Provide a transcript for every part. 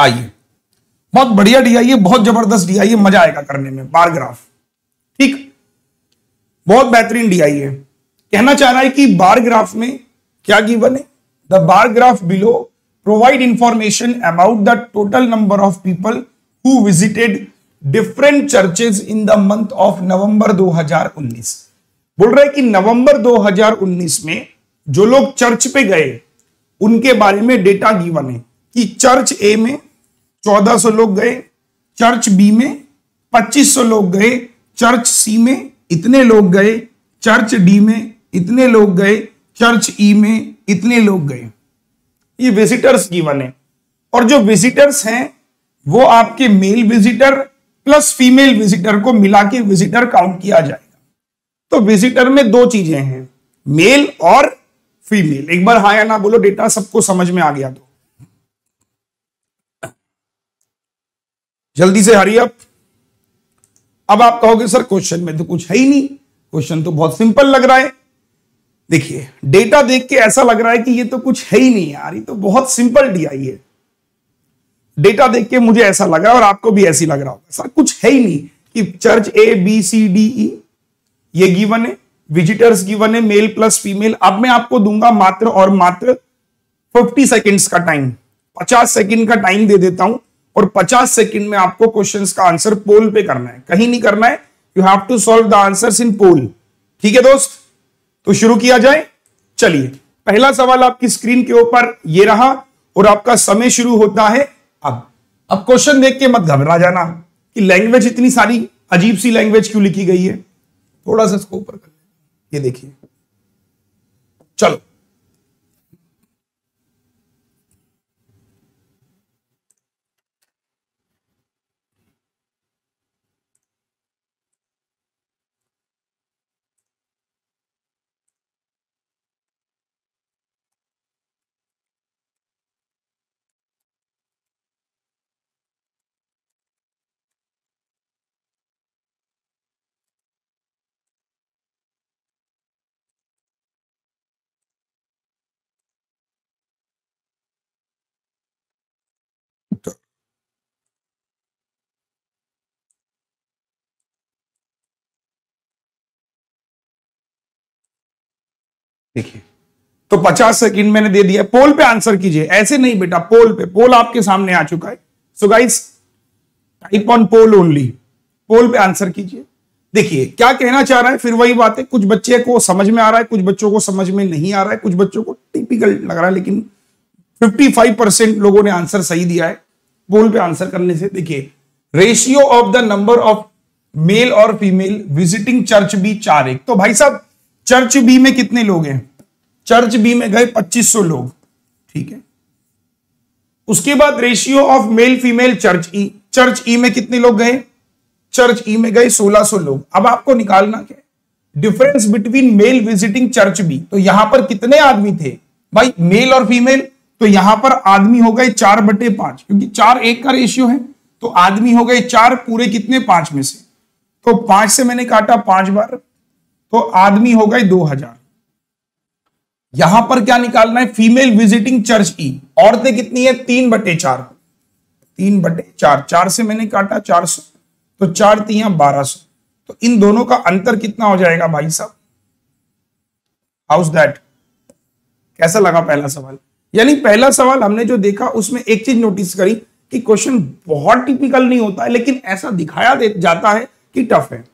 आइए, बहुत बढ़िया डीआईए, बहुत जबरदस्त डीआईए, मजा आएगा करने में। बार ग्राफ ठीक, बहुत बेहतरीन डीआईए। कहना चाह रहा है कि बार ग्राफ में क्या गिवन है, the bar graph below provide information about the total number of people who visited different churches in the month of November 2019। बोल रहा है कि नवंबर 2019 में जो लोग चर्च पे गए उनके बारे में डेटा गिवन है कि चर्च ए में 1400 लोग गए, चर्च बी में 2500 लोग गए, चर्च सी में इतने लोग गए, चर्च डी में इतने लोग गए, चर्च ई में इतने लोग गए। ये विजिटर्स गिवन है, और जो विजिटर्स हैं वो आपके male visitor plus female visitor को मिला के विजिटर काउंट किया जाएगा। तो विजिटर में दो चीजें हैं, मेल और फीमेल। एक बार हाँ या ना बोलो, डेटा सबको समझ में आ गया तो जल्दी से हरी अप। अब आप कहोगे सर क्वेश्चन में तो कुछ है ही नहीं, क्वेश्चन तो बहुत सिंपल लग रहा है। देखिए डेटा देख के ऐसा लग रहा है कि ये तो कुछ है ही नहीं यार, ये तो बहुत सिंपल डीआई है। डेटा देख के मुझे ऐसा लगा और आपको भी ऐसी लग रहा होगा सर कुछ है ही नहीं कि church A B C D E ये गिवन है, विजिटर्स गिवन है, मेल प्लस फीमेल। अब मैं आपको दूंगा मात्र और मात्र 50 सेकेंड्स का टाइम, 50 सेकेंड का टाइम दे देता हूं, और 50 सेकंड में आपको क्वेश्चंस का आंसर पोल पे करना है, कहीं नहीं करना है। You have to solve the answers in poll. ठीक है दोस्त, तो शुरू किया जाए। चलिए पहला सवाल आपकी स्क्रीन के ऊपर ये रहा, और आपका समय शुरू होता है अब क्वेश्चन देख के मत घबरा जाना कि लैंग्वेज इतनी सारी अजीब सी लैंग्वेज क्यों लिखी गई है। थोड़ा सा इसको ऊपर कर, ये देखिए। चलो देखिए, तो 50 सेकंड मैंने दे दिया। पोल पे आंसर कीजिए, ऐसे नहीं बेटा, पोल पे। पोल आपके सामने आ चुका है। So guys type on poll only, poll पे आंसर कीजिए। देखिए क्या कहना चाह रहा है, फिर वही बात है, कुछ बच्चे को समझ में आ रहा है, कुछ बच्चों को समझ में नहीं आ रहा है, कुछ बच्चों को टिपिकल लग रहा है, लेकिन 55% लोगों ने आंसर सही दिया है पोल पे आंसर करने से। देखिए ratio of the number of male और फीमेल विजिटिंग चर्च बी 4:1। तो भाई साहब चर्च बी में कितने लोग हैं, चर्च बी में गए 2500 लोग, ठीक है। उसके बाद ratio of male female church E, church E में कितने लोग गए, चर्च ई में गए 1600 लोग। अब आपको निकालना क्या है, difference between male visiting church B. तो यहां पर कितने आदमी थे भाई, मेल और फीमेल, तो यहां पर आदमी हो गए 4/5, क्योंकि 4:1 का रेशियो है, तो आदमी हो गए 4 पूरे कितने 5 में से, तो 5 से मैंने काटा 5 बार, तो आदमी हो गए 2000। यहां पर क्या निकालना है, फीमेल विजिटिंग चर्च ई, औरतें कितनी है 3/4, 3/4, 4 से मैंने काटा 400, तो 4×3 1200। तो इन दोनों का अंतर कितना हो जाएगा भाई साहब, हाउस दैट। कैसा लगा पहला सवाल, यानी पहला सवाल हमने जो देखा उसमें एक चीज नोटिस करी कि क्वेश्चन बहुत टिपिकल नहीं होता है, लेकिन ऐसा दिखाया जाता है कि टफ है।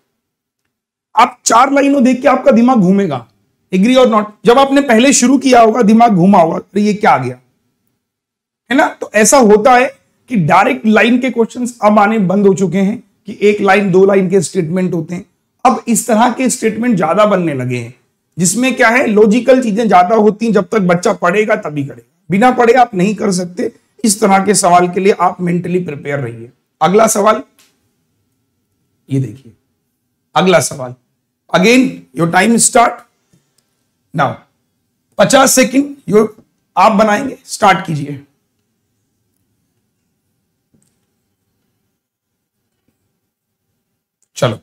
आप 4 लाइनों देख के आपका दिमाग घूमेगा, एग्री और नॉट। जब आपने पहले शुरू किया होगा दिमाग घूमा होगा, तो ये क्या आ गया, है ना। तो ऐसा होता है कि डायरेक्ट लाइन के क्वेश्चंस अब आने बंद हो चुके हैं कि 1 लाइन 2 लाइन के स्टेटमेंट होते हैं। अब इस तरह के स्टेटमेंट ज्यादा बनने लगे हैं, जिसमें क्या है लॉजिकल चीजें ज्यादा होती हैं। जब तक बच्चा पढ़ेगा तभी करेगा, बिना पढ़े आप नहीं कर सकते। इस तरह के सवाल के लिए आप मेंटली प्रिपेयर रहिए। अगला सवाल ये देखिए, अगला सवाल again your time start now. 50 second your आप बनाएंगे, स्टार्ट कीजिए। चलो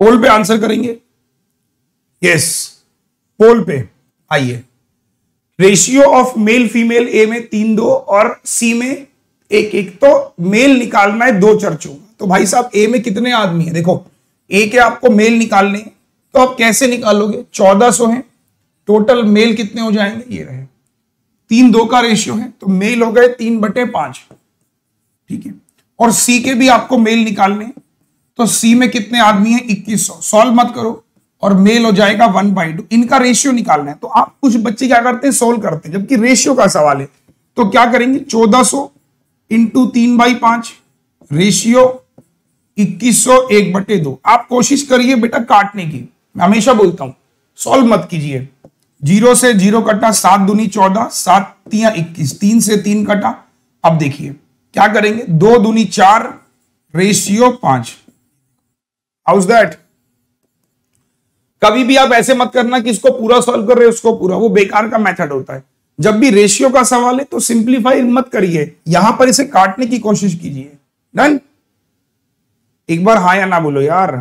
पोल पे आंसर करेंगे। यस, पोल पे आइए। Ratio of male female, A में 3-2 और सी में 1-1। तो मेल निकालना है 2 चर्चों का। तो भाई साहब ए में कितने आदमी है? देखो ए के आपको मेल निकालने, तो आप कैसे निकालोगे? 1400 है टोटल, मेल कितने हो जाएंगे? ये रहे 3-2 का रेशियो है, तो मेल हो गए 3/5। ठीक है, और सी के भी आपको मेल निकालने, तो सी में कितने आदमी है? 2100। सॉल्व मत करो और मेल हो जाएगा 1/2। इनका रेशियो निकालना है, तो आप कुछ बच्चे क्या करते हैं? सोल्व करते हैं, जबकि रेशियो का सवाल है। तो क्या करेंगे? 1400 इंटू 3/5 रेशियो 2100 1/2। आप कोशिश करिए बेटा काटने की, मैं हमेशा बोलता हूं सॉल्व मत कीजिए। 0 से 0 कटा, 7 दूनी 14, 7 तिया 21, 3 से 3 कटा। अब देखिए क्या करेंगे? 2 दूनी 4 रेशियो 5। How's that? कभी भी आप ऐसे मत करना कि इसको पूरा सॉल्व कर रहे हो उसको पूरा, वो बेकार का मेथड होता है। जब भी रेशियो का सवाल है तो सिंप्लीफाई मत करिए, यहां पर इसे काटने की कोशिश कीजिए। डन? एक बार हाँ या ना बोलो यार।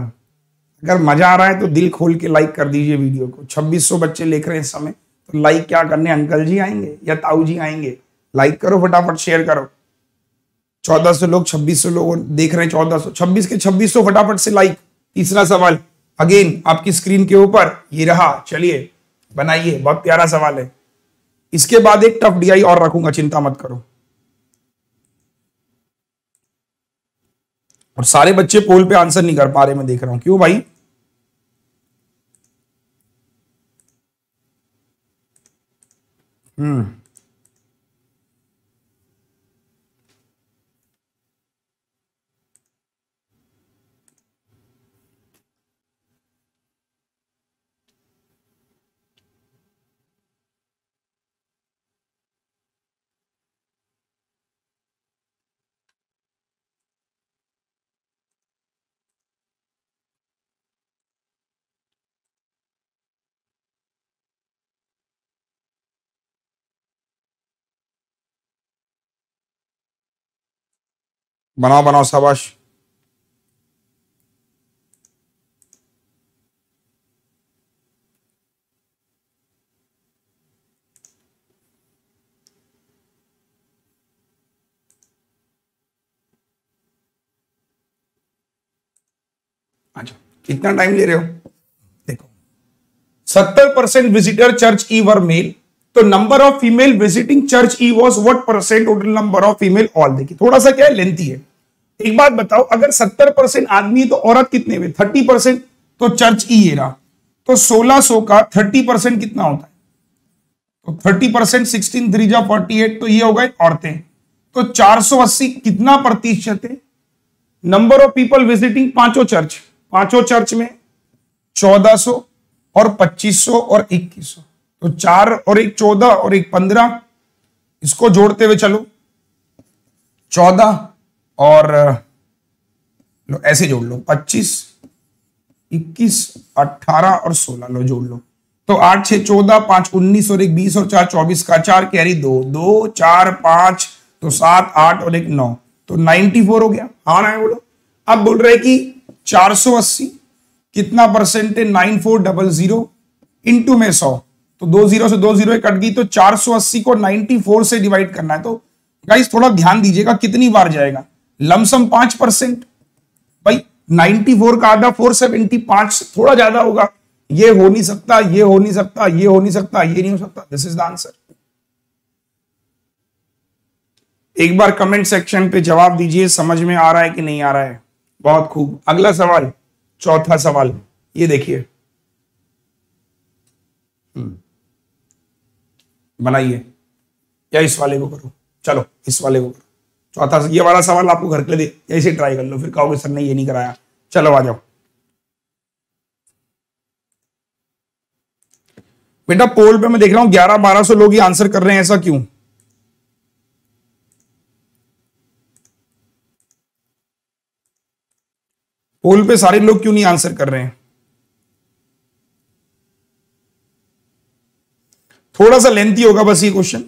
अगर मजा आ रहा है तो दिल खोल के लाइक कर दीजिए वीडियो को। 2600 बच्चे देख रहे हैं इस समय, तो लाइक क्या करने, अंकल जी आएंगे या ताऊ जी आएंगे, लाइक करो फटाफट, शेयर करो। 1400 लोग, 2600 लोग देख रहे हैं, 1400 26 के 2600 फटाफट से लाइक। तीसरा सवाल अगेन आपकी स्क्रीन के ऊपर ये रहा, चलिए बनाइए, बहुत प्यारा सवाल है। इसके बाद एक टफ डीआई और रखूंगा, चिंता मत करो। और सारे बच्चे पोल पे आंसर नहीं कर पा रहे, मैं देख रहा हूं, क्यों भाई? बनाओ बनाओ, शाबाश। अच्छा, कितना टाइम ले रहे हो? देखो, 70% visitor church E were male, तो number of female visiting church E was what percent total number of female all. देखिए थोड़ा सा क्या है, लेंथी है। एक बात बताओ, अगर 70% आदमी तो औरत कितने हुए? 30%, तो चर्च ई ये रहा। तो 1600 का 30% कितना होता है? तो 30% 16 3 जा 48, तो ये हो गए औरतें। तो 480 कितना प्रतिशत है? नंबर ऑफ पीपल विजिटिंग पांचों चर्च में 1400 और 2500 और 2100, तो 4 और 1 14 और 1 15, इसको जोड़ते हुए चलो 14 और लो ऐसे जोड़ लो 25 21 18 और 16, लो जोड़ लो। तो 8 6 14 5 19 और 1 20 और 4 24 का 4 कैरी 2 2 4 5, तो 7 8 और 1 9, तो 94 हो गया। हाँ ना बोलो? अब बोल रहे कि 480 कितना परसेंट है? 9400 इंटू में 100, तो 20 से 20 कट गई, तो 480 को 94 से डिवाइड करना है। तो गाइस थोड़ा ध्यान दीजिएगा कितनी बार जाएगा, लमसम 5%। भाई 94 का आधा 475 से थोड़ा ज्यादा होगा। ये हो नहीं सकता, ये हो नहीं सकता, ये हो नहीं सकता, ये नहीं हो सकता। This is the answer. एक बार कमेंट सेक्शन पे जवाब दीजिए, समझ में आ रहा है कि नहीं आ रहा है। बहुत खूब। अगला सवाल, चौथा सवाल, ये देखिए, बनाइए या इस वाले को करो, चलो इस वाले को करो। चौथा ये वाला सवाल आपको घर के लिए दे, ऐसे ट्राई कर लो, फिर कहोगे सर ने ये नहीं कराया। चलो आ जाओ बेटा, पोल पे मैं देख रहा हूं 1100-1200 लोग ही आंसर कर रहे हैं, ऐसा क्यों? पोल पे सारे लोग क्यों नहीं आंसर कर रहे हैं? थोड़ा सा लेंथी होगा बस ये क्वेश्चन,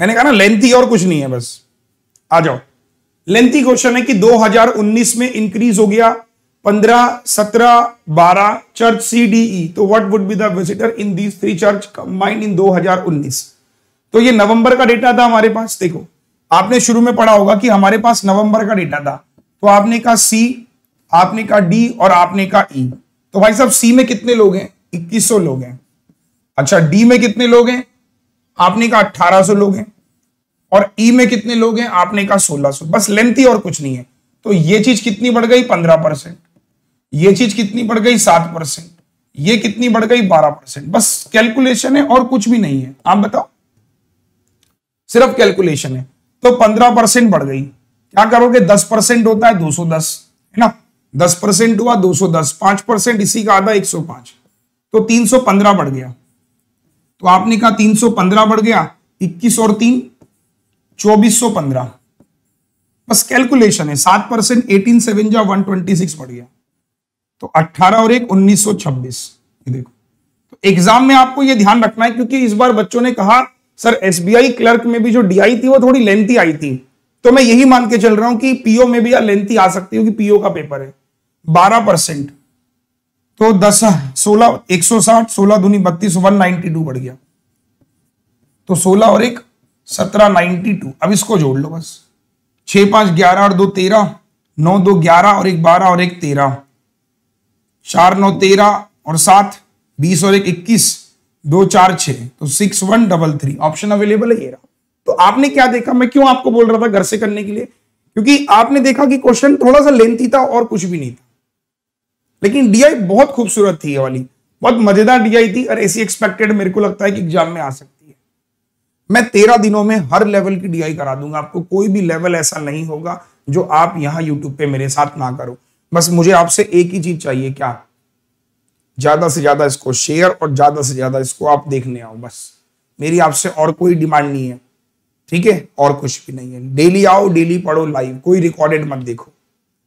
मैंने कहा ना लेंथी और कुछ नहीं है, बस आ जाओ। लेंथी क्वेश्चन है कि 2019 में इंक्रीज हो गया 15, 17, 12 चर्च CDE, तो what would be the visitor in these three church combined in 2019। तो ये नवंबर का डेटा था हमारे पास। देखो आपने शुरू में पढ़ा होगा कि हमारे पास नवंबर का डेटा था, तो आपने कहा C, आपने कहा D और आपने कहा E। तो भाई साहब C में कितने लोग हैं? 2100 लोग हैं। अच्छा, D में कितने लोग हैं? आपने कहा 1800 लोग हैं। और E में कितने लोग हैं? आपने कहा 1600। बस लेंथी और कुछ नहीं है। तो ये चीज कितनी बढ़ गई? 15%। ये चीज कितनी बढ़ गई? 7%। ये कितनी बढ़ गई? 12%। बस कैलकुलेशन है और कुछ भी नहीं है। आप बताओ, सिर्फ कैलकुलेशन है। तो 15% बढ़ गई। क्या करोगे? 10% होता है 210, है ना? 10% हुआ 210, 5% इसी का आधा 105, तो 315 बढ़ गया। तो आपने कहा 315 बढ़ गया, 21 और 3 2415। बस कैलकुलेशन है। 7% 18 7 जा 126 बढ़ गया, तो 18 और 1 1926। देखो, तो एग्जाम में आपको ये ध्यान रखना है, क्योंकि इस बार बच्चों ने कहा सर SBI क्लर्क में भी जो DI थी वो थोड़ी लेंथी आई थी, तो मैं यही मान के चल रहा हूं कि PO में भी लेंथी आ सकती है, क्योंकि PO का पेपर है। 12%, तो 10 16 160 16 दूनी 32 192 बढ़ गया, तो 16 और 1 17 92। अब इसको जोड़ लो बस। 6 5 11 और 2 13, 9 2 11 और 1 12 और 1 13, 4 9 13 और 7 20 और 1 21, 2 4 6, तो 6 1 3 3। ऑप्शन अवेलेबल है ये रहा। तो आपने क्या देखा? मैं क्यों आपको बोल रहा था घर से करने के लिए? क्योंकि आपने देखा कि क्वेश्चन थोड़ा सा लेंथी था और कुछ भी नहीं था, लेकिन DI बहुत खूबसूरत थी। ये वाली बहुत मजेदार DI थी और ऐसी एक्सपेक्टेड मेरे को लगता है कि एग्जाम में आ सकती है। मैं 13 दिनों में हर लेवल की DI करा दूंगा आपको। कोई भी लेवल ऐसा नहीं होगा जो आप यहाँ यूट्यूब पे मेरे साथ ना करो। बस मुझे आपसे एक ही चीज चाहिए, क्या? ज्यादा से ज्यादा इसको शेयर और ज्यादा से ज्यादा इसको आप देखने आओ। बस मेरी आपसे और कोई डिमांड नहीं है, ठीक है? और कुछ भी नहीं है। डेली आओ, डेली पढ़ो लाइव, कोई रिकॉर्डेड मत देखो।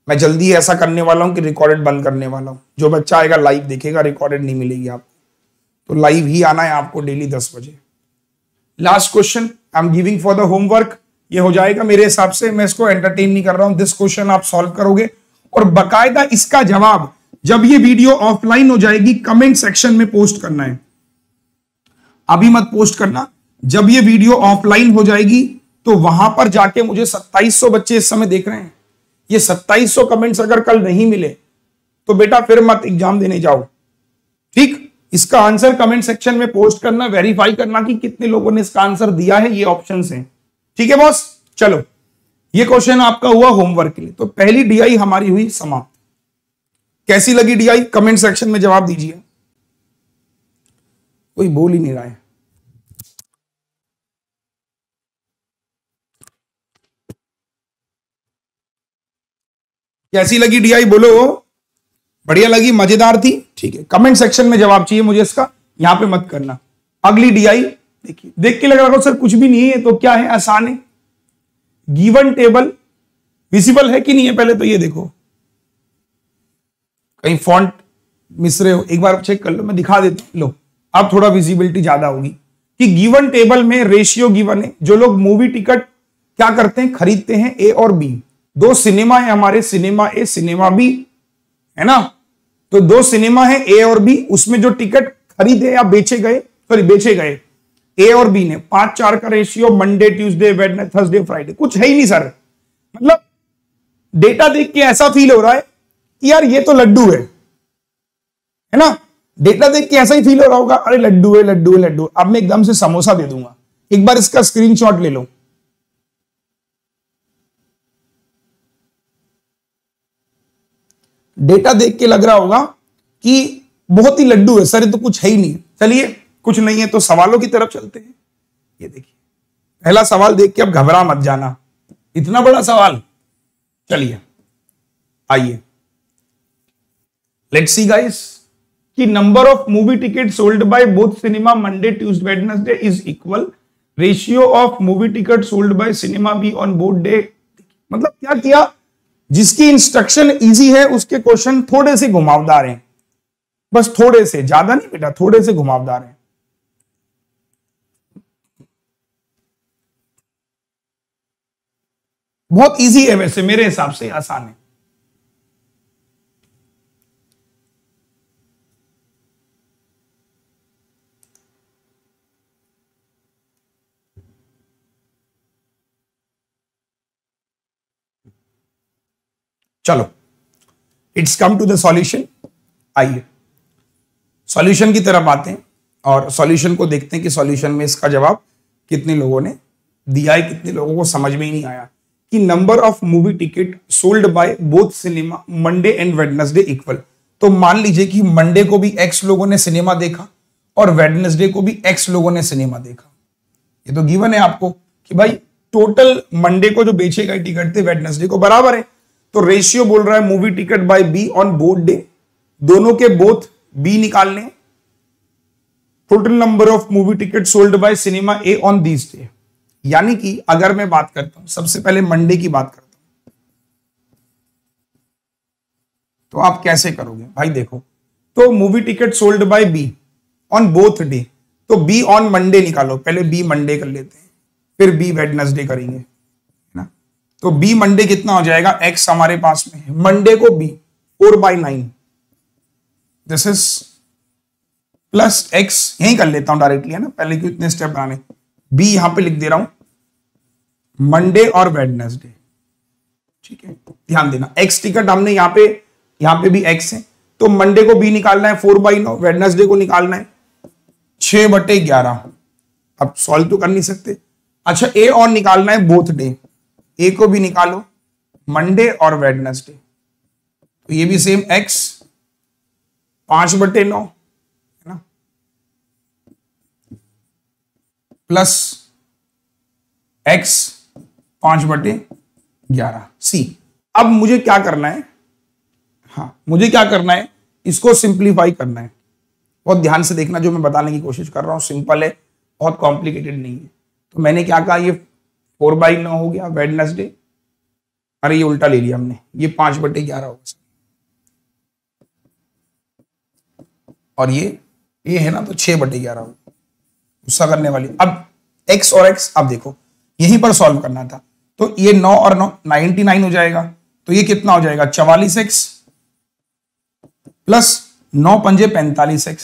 मैं जल्दी ऐसा करने वाला हूं कि रिकॉर्डेड बंद करने वाला हूं। जो बच्चा आएगा लाइव देखेगा, रिकॉर्डेड नहीं मिलेगी आपको। तो लाइव ही आना है आपको डेली 10 बजे। Last question I am giving for the homework. ये हो जाएगा मेरे हिसाब से, मैं इसको एंटरटेन नहीं कर रहा हूं। दिस क्वेश्चन आप सॉल्व करोगे और बाकायदा इसका जवाब जब ये वीडियो ऑफलाइन हो जाएगी कमेंट सेक्शन में पोस्ट करना है। अभी मत पोस्ट करना, जब ये वीडियो ऑफलाइन हो जाएगी तो वहां पर जाके, मुझे 2700 बच्चे इस समय देख रहे हैं, ये 2700 कमेंट्स अगर कल नहीं मिले तो बेटा फिर मत एग्जाम देने जाओ, ठीक? इसका आंसर कमेंट सेक्शन में पोस्ट करना, वेरीफाई करना कि कितने लोगों ने इसका आंसर दिया है। ये ऑप्शंस हैं, ठीक है बॉस? चलो, ये क्वेश्चन आपका हुआ होमवर्क के लिए। तो पहली DI हमारी हुई समाप्त। कैसी लगी DI? कमेंट सेक्शन में जवाब दीजिए। कोई बोल ही नहीं रहा है। कैसी लगी DI? बोलो, बढ़िया लगी, मजेदार थी? ठीक है, कमेंट सेक्शन में जवाब चाहिए मुझे इसका। यहां पे मत करना। अगली DI देखिए, देख के लग रहा हो सर कुछ भी नहीं है, तो क्या है? आसान है। गिवन टेबल विजिबल है कि नहीं है पहले तो ये देखो, कहीं फॉन्ट मिस रहे हो, एक बार चेक कर लो। मैं दिखा देता हूं, लो अब थोड़ा विजिबिलिटी ज्यादा होगी कि गिवन टेबल में रेशियो गिवन है। जो लोग मूवी टिकट क्या करते हैं, खरीदते हैं, A और B, दो सिनेमा है हमारे, सिनेमा A सिनेमा B, है ना? तो दो सिनेमा है A और B, उसमें जो टिकट खरीदे या बेचे गए A और B ने, 5-4 का ratio, Monday Tuesday Wednesday Thursday Friday, कुछ है ही नहीं सर। मतलब डेटा देख के ऐसा फील हो रहा है यार ये तो लड्डू है ना? डेटा देख के ऐसा ही फील हो रहा होगा, अरे लड्डू है लड्डू है लड्डू। अब मैं एकदम से समोसा दे दूंगा। एक बार इसका स्क्रीनशॉट ले लो। डेटा देख के लग रहा होगा कि बहुत ही लड्डू है सर, ये तो कुछ है ही नहीं। चलिए, कुछ नहीं है तो सवालों की तरफ चलते हैं। ये देखिए पहला सवाल देख के अब घबरा मत जाना, इतना बड़ा सवाल। चलिए आइए, लेट्स सी गाइस कि number of movie ticket sold by both cinema Monday Tuesday Wednesday is equal ratio of movie ticket sold by cinema B on both day. मतलब क्या किया, जिसकी इंस्ट्रक्शन इजी है उसके क्वेश्चन थोड़े से घुमावदार हैं, बस थोड़े से, ज्यादा नहीं बेटा, थोड़े से घुमावदार हैं। बहुत इजी है, वैसे मेरे हिसाब से आसान है। चलो it's come to the solution. आइए सॉल्यूशन की तरफ आते हैं और सॉल्यूशन को देखते हैं कि सॉल्यूशन में इसका जवाब कितने लोगों ने दिया है, कितने लोगों को समझ में ही नहीं आया कि number of movie ticket sold by both cinema Monday and Wednesday equal. तो मान लीजिए कि मंडे को भी एक्स लोगों ने सिनेमा देखा और वेडनेसडे को भी एक्स लोगों ने सिनेमा देखा। ये तो गिवन है आपको कि भाई टोटल मंडे को जो बेचे गए टिकट थे वेडनेसडे को बराबर है। तो रेशियो बोल रहा है movie ticket by B on both day, दोनों के बोथ बी निकालने। Total number of movie ticket sold by cinema A on this day, यानी कि अगर मैं बात करता हूं, सबसे पहले मंडे की बात करता हूं तो आप कैसे करोगे भाई? देखो तो movie ticket sold by B on both day, तो बी ऑन मंडे निकालो। पहले बी मंडे कर लेते हैं, फिर बी वेडनेसडे करेंगे, है ना? तो बी मंडे कितना हो जाएगा? एक्स हमारे पास में है, मंडे को B 4/9 this is plus x, यही कर लेता हूं डायरेक्टली, है ना? पहले क्यों इतने स्टेप बनाने? बी यहां पे लिख दे रहा हूं मंडे और वेडनेसडे, ठीक है? ध्यान देना एक्स टिकट हमने यहां पे भी एक्स है, तो मंडे को बी निकालना है 4/9, वेडनेसडे को निकालना है 6/11। अब सॉल्व तो कर नहीं सकते। अच्छा ए ऑन निकालना है बोथ डे, ए को भी निकालो मंडे और वेडनेसडे, तो ये भी same x 5/9 plus x 5/11 C. अब मुझे क्या करना है? हाँ, मुझे क्या करना है? इसको सिंप्लीफाई करना है। बहुत ध्यान से देखना, जो मैं बताने की कोशिश कर रहा हूं सिंपल है, बहुत कॉम्प्लिकेटेड नहीं है। तो मैंने क्या कहा, ये 4/9 हो गया वेडनेसडे, अरे ये उल्टा ले लिया हमने, ये 5/11 होगा और ये है ना, तो 6/11 होगा। गुस्सा करने वाली। अब x और x, अब देखो यहीं पर सॉल्व करना था, तो ये 9 और 9 99 हो जाएगा। तो ये कितना हो जाएगा? 44x प्लस 9 पंजे 45x,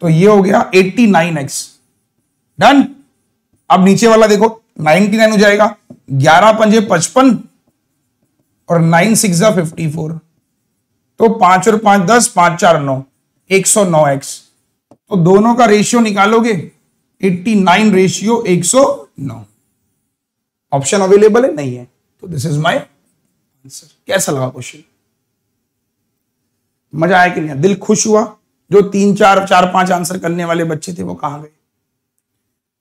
तो ये हो गया 89x। डन। अब नीचे वाला देखो 99 हो जाएगा, 11 पंजे 55 और 9 6 54, तो 5 और 5 10, 5 4 9, 109x। तो दोनों का रेशियो निकालोगे 89 रेशियो 109। ऑप्शन अवेलेबल है? नहीं है। तो दिस इज माय आंसर। कैसा लगा क्वेश्चन? मजा आया कि नहीं? दिल खुश हुआ? जो 3 4 4 5 आंसर करने वाले बच्चे थे वो कहां गए?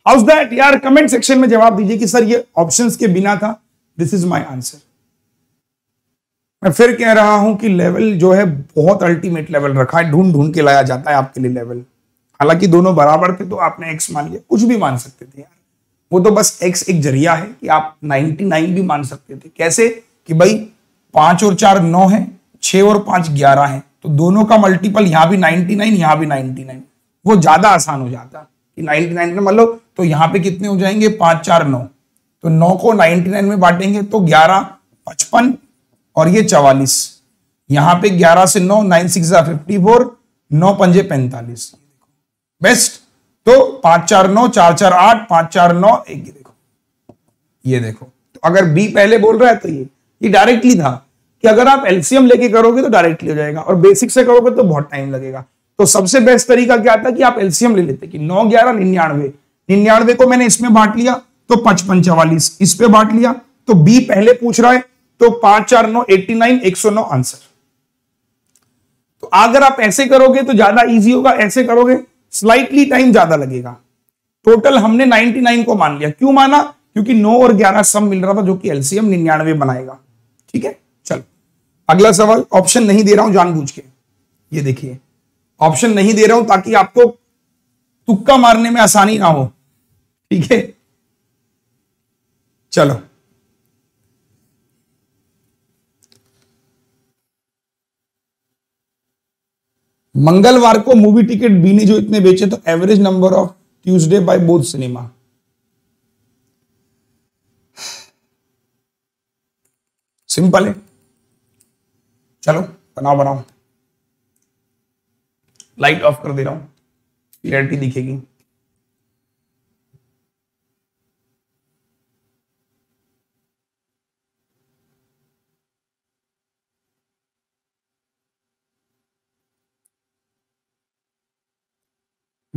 हाउस दैट यार, कमेंट सेक्शन में जवाब दीजिए कि सर ये ऑप्शंस के बिना था। This is my answer. मैं फिर कह रहा हूं कि लेवल जो है बहुत अल्टीमेट लेवल रखा है, ढूंढ ढूंढ के लाया जाता है आपके लिए लेवल। हालांकि दोनों बराबर थे तो आपने एक्स मान लिया, कुछ भी मान सकते थे यार, वो तो बस एक्स एक जरिया है कि आप 99 भी मान सकते थे। कैसे? कि भाई 5 और 4 9 है, 6 और 5 11 है, तो दोनों का मल्टीपल यहाँ भी 99, यहाँ भी 99, वो ज्यादा आसान हो जाता कि 99 में मतलब, तो यहाँ पे कितने हो जाएंगे? 5 4 9, तो 9 को 99 में बांटेंगे तो 11 55 और ये 44। यहाँ पे 11 से 9, 9 6 54, 9 पंजे 45। बेस्ट। तो 5 4 9, 4 4 8, 5 4 9 एक। ये देखो तो अगर बी पहले बोल रहा है तो ये डायरेक्टली था कि अगर आप एलसीएम लेके करोगे तो डायरेक्टली हो जाएगा और बेसिक से करोगे तो बहुत टाइम लगेगा। तो सबसे बेस्ट तरीका क्या था कि आप एलसीएम ले लेते कि 9 11 99 को मैंने इसमें बांट लिया तो 55 44, इस पे बांट लिया तो बी पहले पूछ रहा है तो 5 4 9 89 109 आंसर। तो अगर आप ऐसे करोगे तो ज्यादा ईजी होगा, ऐसे करोगे स्लाइटली टाइम ज्यादा लगेगा। टोटल हमने 99 को मान लिया। क्यों माना? क्योंकि 9 और 11 सब मिल रहा था जो कि एलसीएम 99 बनाएगा। ठीक है, चलो अगला सवाल। ऑप्शन नहीं दे रहा हूं जानबूझ के, ये देखिए ऑप्शन नहीं दे रहा हूं ताकि आपको तुक्का मारने में आसानी ना हो। ठीक है, चलो मंगलवार को मूवी टिकट बी ने जो इतने बेचे तो average number of Tuesday by both cinema. Simple है। चलो बनाओ बनाओ, लाइट ऑफ कर दे रहा हूं, क्लियरिटी दिखेगी।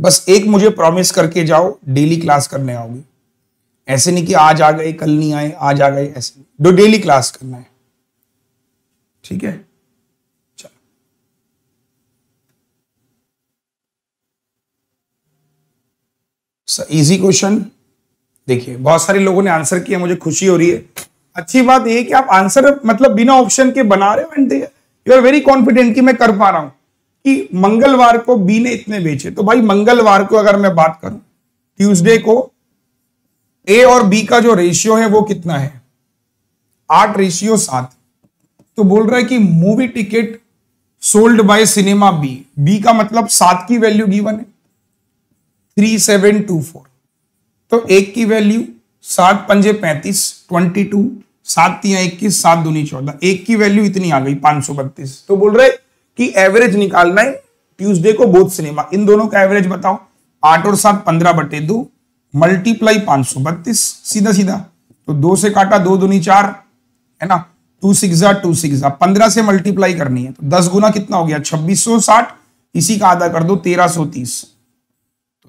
बस एक मुझे प्रॉमिस करके जाओ, डेली क्लास करने आओगे। ऐसे नहीं कि आज आ गए कल नहीं आए, आज आ गए, ऐसे नहीं, डेली क्लास करना है, ठीक है। चलो सर, इजी क्वेश्चन देखिए, बहुत सारे लोगों ने आंसर किया, मुझे खुशी हो रही है। अच्छी बात यह है कि आप आंसर मतलब बिना ऑप्शन के बना रहे हो and you are very confident कि मैं कर पा रहा हूं। कि मंगलवार को बी ने इतने बेचे, तो भाई मंगलवार को अगर मैं बात करूं, ट्यूसडे को ए और बी का जो रेशियो है वो कितना है, 8:7। तो बोल रहा है कि movie ticket sold by cinema B, B का मतलब 7 की वैल्यू गिवन है 3724, तो 1 की वैल्यू 7×5 = 35, 22, 7×3 = 21, 7×2 = 14, 1 की वैल्यू इतनी आ गई 532। तो बोल रहा है कि एवरेज निकालना है ट्यूसडे को बोथ सिनेमा, इन दोनों का एवरेज बताओ, 8 और 7 = 15/2, मल्टीप्लाई 532 सीधा सीधा, तो 2 से काटा, 2×2 = 4 है ना, 2×6 = 2×6, 15 से मल्टीप्लाई करनी है, तो 10 गुना कितना हो गया 2660, इसी का आधा कर दो 1330,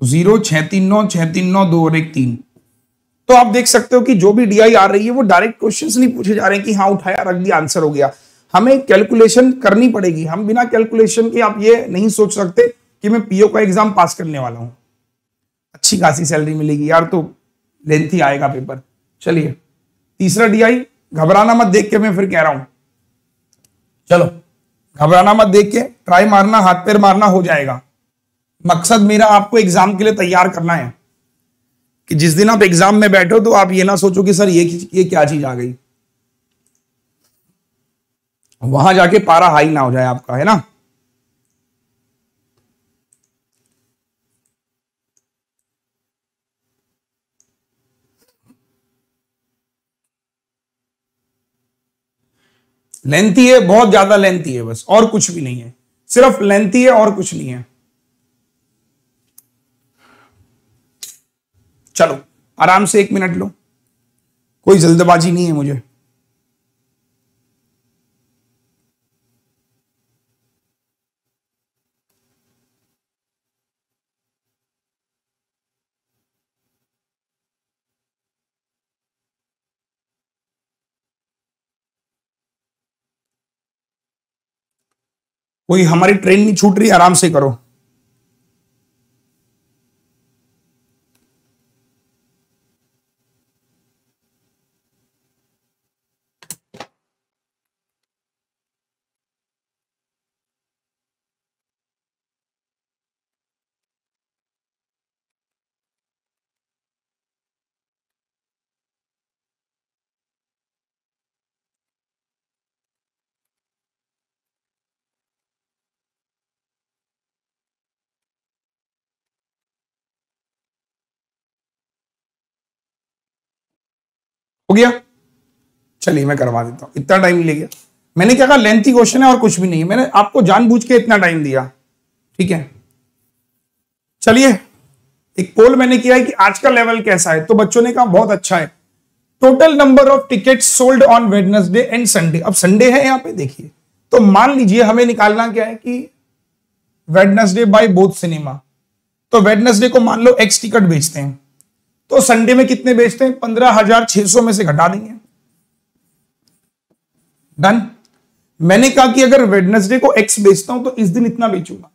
तो 0, 6, 3, 9, 6, 3, 9, 2 और 1, 3। तो आप देख सकते हो कि जो भी DI आ रही है वो डायरेक्ट क्वेश्चंस नहीं पूछे जा रहे हैं कि हाँ उठाया रख दिया आंसर हो गया, हमें कैलकुलेशन करनी पड़ेगी। हम बिना कैलकुलेशन के आप ये नहीं सोच सकते कि मैं पीओ का एग्जाम पास करने वाला हूं, अच्छी खासी सैलरी मिलेगी यार, तो लेंथी आएगा पेपर। चलिए तीसरा DI, घबराना मत देख के, मैं फिर कह रहा हूं, चलो घबराना मत देख के, ट्राई मारना, हाथ पैर मारना, हो जाएगा। मकसद मेरा आपको एग्जाम के लिए तैयार करना है कि जिस दिन आप एग्जाम में बैठो तो आप ये ना सोचो कि सर ये क्या चीज आ गई, वहां जाके पारा हाई ना हो जाए आपका, है ना। लेंथी है, बहुत ज्यादा लेंथी है, बस और कुछ भी नहीं है, सिर्फ लेंथी है और कुछ नहीं है। चलो आराम से 1 मिनट लो, कोई जल्दबाजी नहीं है मुझे। कोई हमारी ट्रेन नहीं छूट रही, आराम से करो। हो गया, चलिए मैं करवा देता हूं, इतना टाइम ले गया। मैंने क्या कहा, लेंथी क्वेश्चन है और कुछ भी नहीं है, मैंने आपको जानबूझ के इतना टाइम दिया, ठीक है। चलिए एक पोल मैंने किया है कि आज का लेवल कैसा है, तो बच्चों ने कहा बहुत अच्छा है। Total number of ticket sold on Wednesday and Sunday, अब संडे है यहां पे देखिए, तो मान लीजिए हमें निकालना क्या है कि वेडनेसडे बाय बोथ सिनेमा, तो वेडनेसडे को मान लो एक्स टिकट बेचते हैं, तो संडे में कितने बेचते हैं, 15,600 में से घटा देंगे, डन। मैंने कहा कि अगर वेडनेसडे को एक्स बेचता हूं तो इस दिन इतना बेचूंगा,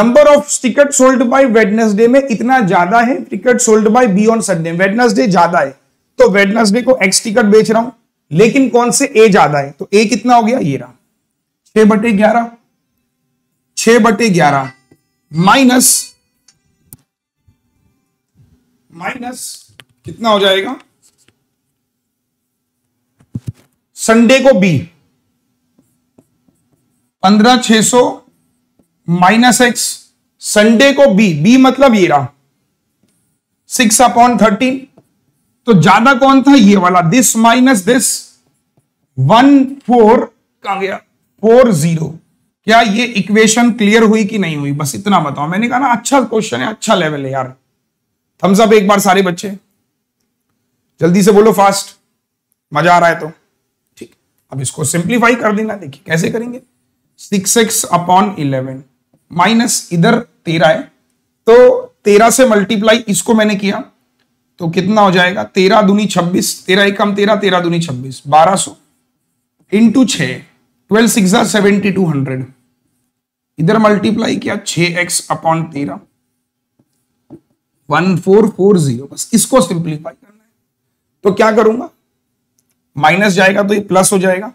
number of ticket sold by Wednesday में इतना ज्यादा है ticket sold by B on Sunday, Wednesday ज्यादा है, तो वेडनेसडे को एक्स टिकट बेच रहा हूं, लेकिन कौन से, ए ज्यादा है, तो ए कितना हो गया, ये रहा 6/11, 6/11 माइनस कितना हो जाएगा, संडे को बी 15,600 माइनस एक्स, संडे को बी मतलब ये रहा 6/13, तो ज्यादा कौन था, ये वाला, दिस माइनस दिस 14 कहा गया 40। क्या ये इक्वेशन क्लियर हुई कि नहीं हुई? बस इतना बताओ। मैंने कहा ना अच्छा क्वेश्चन है, अच्छा लेवल है यार। थम्स अप एक बार सारे बच्चे, जल्दी से बोलो फास्ट, मजा आ रहा है तो ठीक। अब इसको सिंप्लीफाई कर देना, देखिए कैसे करेंगे। 6x/11 माइनस इधर 13 है तो 13 से मल्टीप्लाई इसको मैंने किया तो कितना हो जाएगा 13 दूनी 26, 13 एकम 13, 13 दूनी 26, 1200 इंटू 6, 12 6 7200। इधर मल्टीप्लाई किया 6x/13 1440। बस इसको सिंप्लीफाई करना है तो क्या करूंगा, माइनस जाएगा तो ये प्लस हो जाएगा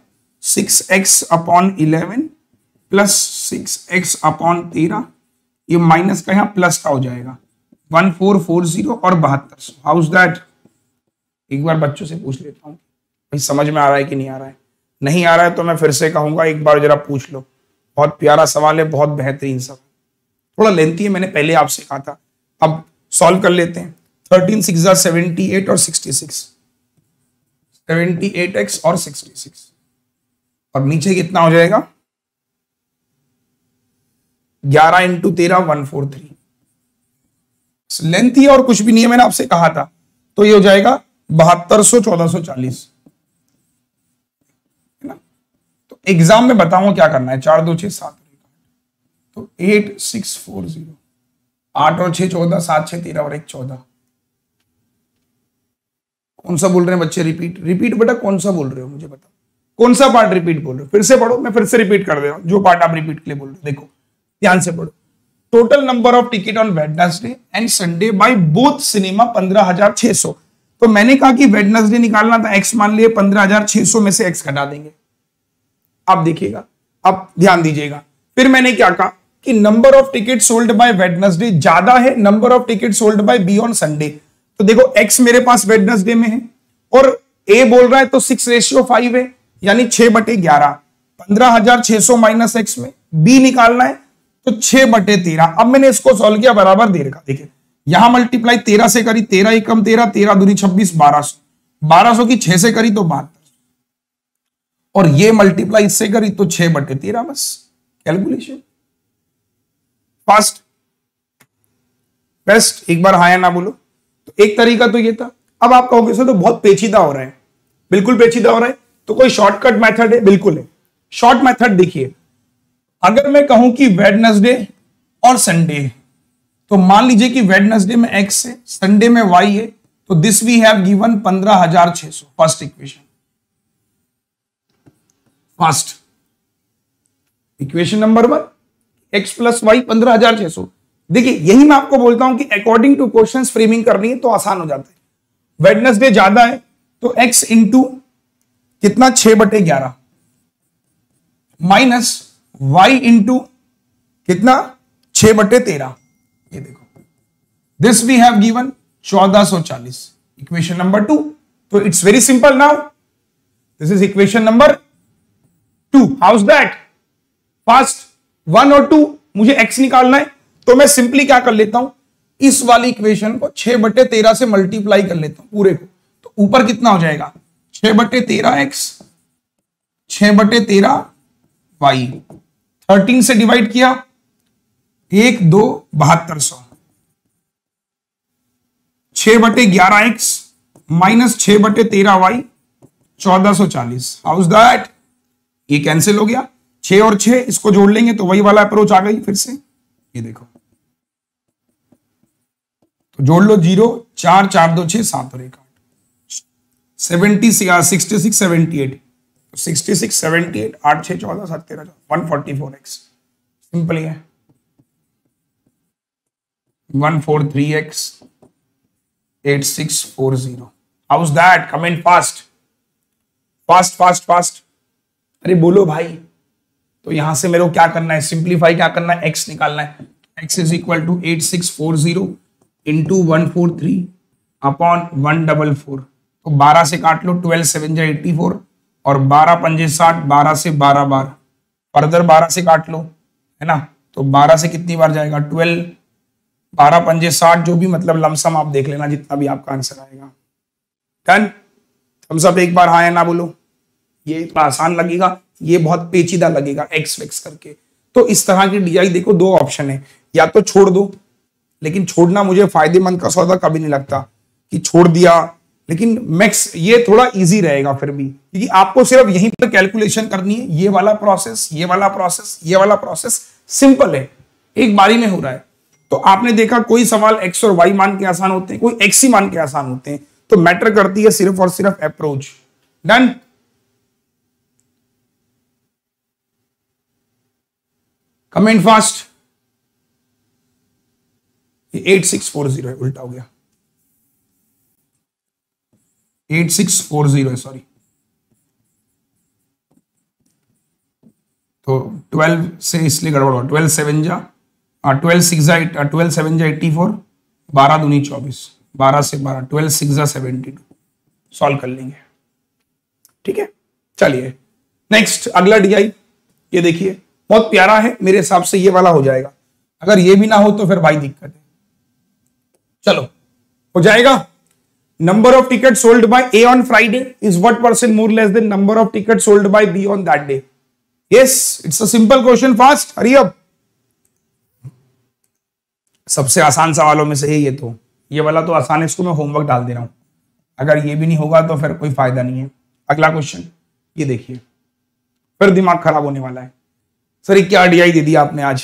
6x/11 प्लस 6x/13, ये माइनस का यहाँ प्लस का हो जाएगा 1440 और 7200। How's that? एक बार बच्चों से पूछ लेता हूँ भाई समझ में आ रहा है कि नहीं आ रहा है। नहीं आ रहा है तो मैं फिर से कहूंगा एक बार जरा पूछ लो, बहुत प्यारा सवाल है, बहुत बेहतरीन सवाल, थोड़ा लेंथी है, मैंने पहले आपसे कहा था। अब सॉल्व कर लेते हैं। 13 6 78 और 66, 78x और 66 और नीचे कितना हो जाएगा 11 इंटू 13, 143। लेंथ ही और कुछ भी नहीं है, मैंने आपसे कहा था। तो ये हो जाएगा 7200 1440, है ना। तो एग्जाम में बताऊंगा क्या करना है। 4 2 6 7, तो 8640, 8 और 6 14 7 6 13 और 1 14। कौन सा बोल रहे हैं बच्चे? रिपीट रिपीट बेटा कौन सा बोल रहे हो मुझे बताओ, कौन सा पार्ट रिपीट बोल रहे हो? फिर से पढ़ो, मैं फिर से रिपीट कर दे रहा हूं जो पार्ट आप रिपीट के लिए बोल रहे हो। देखो ध्यान से पढ़ो। Total number of ticket on Wednesday and Sunday by both cinema 15600। तो मैंने कहा कि वेडनेसडे निकालना था, एक्स मान लिए 15600 में से एक्स घटा देंगे। आप देखिएगा, अब ध्यान दीजिएगा। फिर मैंने क्या कहा कि number of ticket sold by Wednesday ज्यादा है number of ticket sold by B on Sunday. तो देखो एक्स मेरे पास वेडनेसडे में है और ए बोल रहा है तो 6:5 है यानी 6/11। 15600 माइनस एक्स में बी निकालना है तो 6/13। अब मैंने इसको सॉल्व किया बराबर दे रखा। देखिए यहां मल्टीप्लाई 13 से करी, 13 एकम 13, 13 दूनी 26, 1200, 1200 की 6 से करी तो 7200 और ये मल्टीप्लाई इससे करी तो 6/13। बस कैलकुलेशन फास्ट बेस्ट। एक बार हाँ या ना बोलो। तो एक तरीका तो ये था। अब आप कहोगे सर तो बहुत पेचीदा हो रहा है। बिल्कुल पेचीदा हो रहा है। तो कोई शॉर्टकट मेथड है? बिल्कुल है। शॉर्ट मेथड देखिए, अगर मैं कहूं कि वेडनेसडे और संडे, तो मान लीजिए कि वेडनेसडे में एक्स है, संडे में वाई है, तो this we have given 15600 first equation. First equation number 1 x + y 15600। देखिए यही मैं आपको बोलता हूं कि अकॉर्डिंग टू क्वेश्चंस फ्रेमिंग करनी है तो आसान हो जाता है। वेडनेसडे ज्यादा है तो x इंटू कितना 6/11 माइनस y इंटू कितना 6/13। ये देखो this we have given 1440 equation number 2। तो it's very simple now, this is equation number 2। How's that fast? 1 और 2 मुझे x निकालना है तो मैं सिंपली क्या कर लेता हूं, इस वाली इक्वेशन को 6/13 से मल्टीप्लाई कर लेता हूं पूरे को। तो ऊपर कितना हो जाएगा 6/13 x, 6/13 y, 13 से डिवाइड किया 1 2 7200, 6/11 x minus 6/13 y 1440। How's that? ये कैंसिल हो गया, 6 और 6 इसको जोड़ लेंगे तो वही वाला अप्रोच आ गई फिर से। ये देखो तो जोड़ लो 0 4 4 2 6 7 और 1 8 66 78 8 6 14 7 13 144x सिंपल है। 143x 8640। How's that? Comment fast fast fast fast. अरे बोलो भाई। तो यहां से मेरे को क्या करना है, सिंप्लीफाई क्या करना है, x निकालना है। x is equal to 8640 into 143/144। तो 12 से काट लो, 12 7 84 और 12 5 60, 12 से 12 बार, फर्दर 12 से काट लो, है ना। तो 12 से कितनी बार जाएगा 12, 12 5 60, जो भी मतलब लमसम आप देख लेना जितना भी आपका आंसर आएगा। डन? थम्स अप एक बार हाँ या ना बोलो। ये आसान लगेगा, ये बहुत पेचीदा लगेगा एक्स वेक्स करके। तो इस तरह की डीआई देखो दो ऑप्शन है, या तो छोड़ दो, लेकिन छोड़ना मुझे फायदेमंद का सौदा कभी नहीं लगता कि छोड़ दिया, लेकिन मैक्स ये थोड़ा इजी रहेगा फिर भी, क्योंकि आपको सिर्फ यहीं पर कैलकुलेशन करनी है। ये वाला प्रोसेस, ये वाला प्रोसेस, ये वाला प्रोसेस सिंपल है, एक बारी में हो रहा है। तो आपने देखा कोई सवाल एक्स और वाई मान के आसान होते हैं, कोई एक्स ही मान के आसान होते हैं। तो मैटर करती है सिर्फ और सिर्फ अप्रोच। डन। Comment fast. 8640 है, उल्टा हो गया, 8640 है, सॉरी। तो 12 से इसलिए गड़बड़ हुआ, 12 7 जा 12 6 जा 12 7 जा 84, 12 दूनी 24, 12 से 12, 12 6 जा 72। सॉल्व कर लेंगे, ठीक है। चलिए नेक्स्ट, अगला डीआई ये देखिए बहुत प्यारा है, मेरे हिसाब से ये वाला हो जाएगा। अगर ये भी ना हो तो फिर भाई दिक्कत है। चलो हो जाएगा। Number of ticket sold by A on Friday is what percent more less than number of ticket sold by B on that day. Yes, it's a simple question, fast, hurry up. सबसे आसान सवालों में से है ये, तो ये वाला तो आसान है, इसको मैं होमवर्क डाल दे रहा हूं। अगर ये भी नहीं होगा तो फिर कोई फायदा नहीं है। अगला क्वेश्चन ये देखिए, फिर दिमाग खराब होने वाला है। सर ये क्या डीआई दे दिया आपने आज।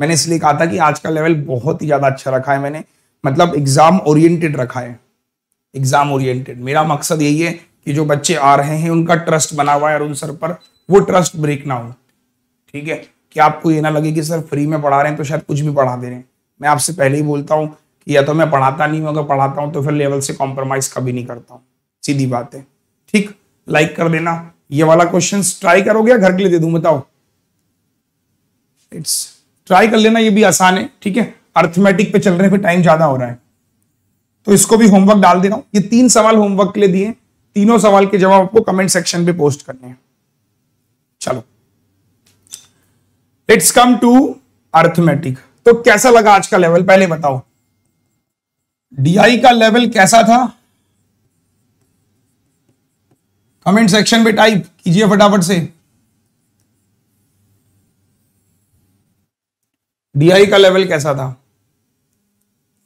मैंने इसलिए कहा था कि आज का लेवल बहुत ही ज्यादा अच्छा रखा है मैंने, मतलब एग्जाम ओरिएंटेड रखा है, एग्जाम ओरिएंटेड। मेरा मकसद यही है कि जो बच्चे आ रहे हैं उनका ट्रस्ट बना हुआ है अरुण सर पर, वो ट्रस्ट ब्रेक ना हो, ठीक है। कि आपको ये ना लगे कि सर फ्री में पढ़ा रहे हैं तो शायद कुछ भी पढ़ा दे रहे हैं। मैं आपसे पहले ही बोलता हूँ कि या तो मैं पढ़ाता नहीं हूँ, अगर पढ़ाता हूँ तो फिर लेवल से कॉम्प्रोमाइज कभी नहीं करता हूँ, सीधी बात है, ठीक। लाइक कर देना। ये वाला क्वेश्चन ट्राई करोगे या घर के लिए दे दूँ, बताओ। इट्स ट्राई कर लेना, ये भी आसान है, ठीक है। अर्थमेटिक पे चल रहे हैं, टाइम ज्यादा हो रहा है, तो इसको भी होमवर्क डाल दे रहा हूं। ये 3 सवाल होमवर्क के लिए दिए, तीनों सवाल के जवाब आपको कमेंट सेक्शन पे पोस्ट करने हैं। चलो लेट्स कम टू अर्थमेटिक। तो कैसा लगा आज का लेवल, पहले बताओ। डीआई का लेवल कैसा था, कमेंट सेक्शन पे टाइप कीजिए फटाफट से। डीआई का लेवल कैसा था,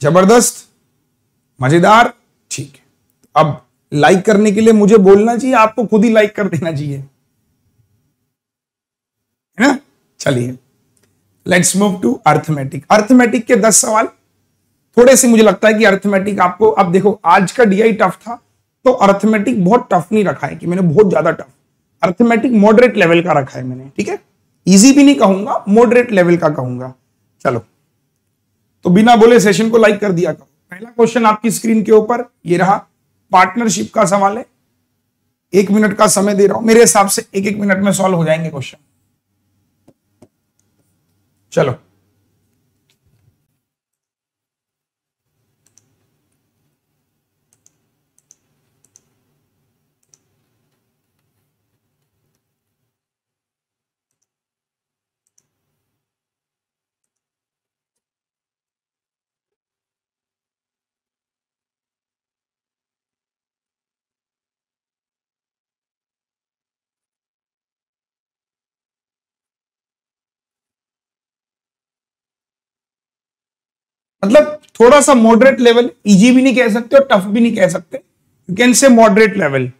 जबरदस्त, मजेदार, ठीक है। अब लाइक करने के लिए मुझे बोलना चाहिए, आपको खुद ही लाइक कर देना चाहिए, है ना। चलिए let's move to arithmetic. Arithmetic के 10 सवाल थोड़े से, मुझे लगता है कि अर्थमेटिक आपको, अब देखो आज का डीआई टफ था तो अर्थमेटिक बहुत टफ नहीं रखा है कि मैंने बहुत ज्यादा टफ, अर्थमेटिक मॉडरेट लेवल का रखा है मैंने, ठीक है। इजी भी नहीं कहूंगा, मॉडरेट लेवल का कहूंगा। चलो तो बिना बोले सेशन को लाइक कर दिया करो। पहला क्वेश्चन आपकी स्क्रीन के ऊपर ये रहा, पार्टनरशिप का सवाल है। 1 मिनट का समय दे रहा हूं, मेरे हिसाब से 1-1 मिनट में सॉल्व हो जाएंगे क्वेश्चन। चलो मतलब थोड़ा सा मॉडरेट लेवल, इजी भी नहीं कह सकते और टफ भी नहीं कह सकते, you can say moderate level.